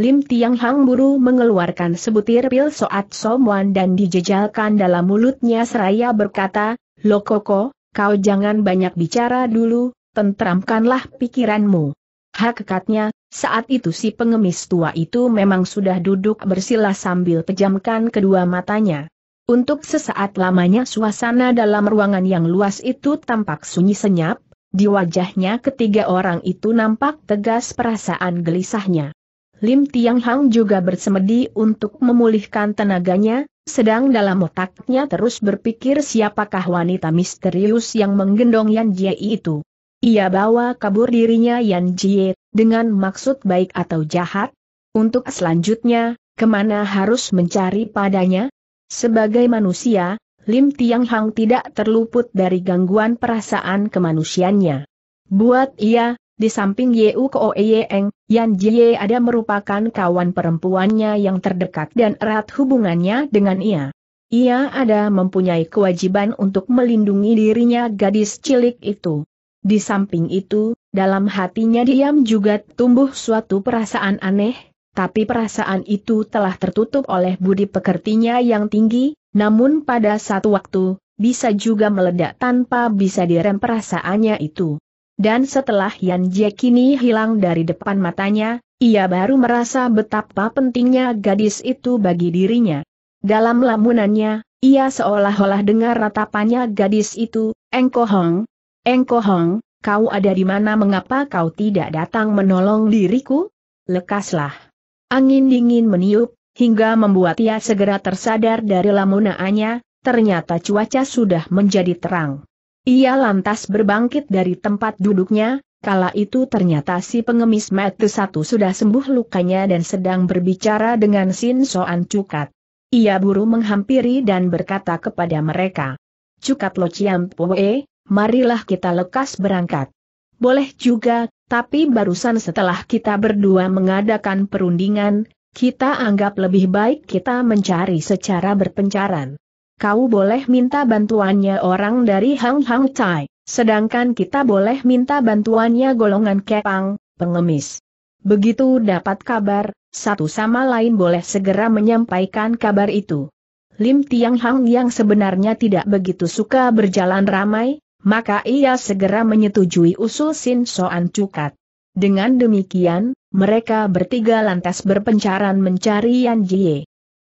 Lim Tiang Hang buru mengeluarkan sebutir pil Soat Somuan dan dijejalkan dalam mulutnya seraya berkata, "Lo Koko, kau jangan banyak bicara dulu, tentramkanlah pikiranmu." Hakikatnya, saat itu si pengemis tua itu memang sudah duduk bersila sambil pejamkan kedua matanya. Untuk sesaat lamanya suasana dalam ruangan yang luas itu tampak sunyi senyap, di wajahnya ketiga orang itu nampak tegas perasaan gelisahnya. Lim Tiang Hang juga bersemedi untuk memulihkan tenaganya, sedang dalam otaknya terus berpikir siapakah wanita misterius yang menggendong Yan Jie itu. Ia bawa kabur dirinya Yan Jie, dengan maksud baik atau jahat? Untuk selanjutnya, kemana harus mencari padanya? Sebagai manusia, Lim Tiang Hang tidak terluput dari gangguan perasaan kemanusiaannya. Buat ia, di samping Yu Ko Yeng, Yan Jie ada merupakan kawan perempuannya yang terdekat dan erat hubungannya dengan ia. Ia ada mempunyai kewajiban untuk melindungi dirinya gadis cilik itu. Di samping itu, dalam hatinya diam juga tumbuh suatu perasaan aneh, tapi perasaan itu telah tertutup oleh budi pekertinya yang tinggi, namun pada satu waktu, bisa juga meledak tanpa bisa direm perasaannya itu. Dan setelah Yan Jie kini hilang dari depan matanya, ia baru merasa betapa pentingnya gadis itu bagi dirinya. Dalam lamunannya, ia seolah-olah dengar ratapannya gadis itu, engko Hong, kau ada di mana? Mengapa kau tidak datang menolong diriku?" Lekaslah angin dingin meniup, hingga membuat ia segera tersadar dari lamunannya, ternyata cuaca sudah menjadi terang. Ia lantas berbangkit dari tempat duduknya, kala itu ternyata si pengemis mata satu sudah sembuh lukanya dan sedang berbicara dengan Sin Soan Cukat. Ia buru menghampiri dan berkata kepada mereka, "Cukat Lo Ciam Poe, marilah kita lekas berangkat." "Boleh juga, tapi barusan setelah kita berdua mengadakan perundingan, kita anggap lebih baik kita mencari secara berpencaran. Kau boleh minta bantuannya orang dari Hang Hang Chai, sedangkan kita boleh minta bantuannya golongan Kai Pang, pengemis. Begitu dapat kabar, satu sama lain boleh segera menyampaikan kabar itu." Lim Tiang Hang yang sebenarnya tidak begitu suka berjalan ramai, maka ia segera menyetujui usul Sin Soan Cukat. Dengan demikian, mereka bertiga lantas berpencaran mencari Yan Jie.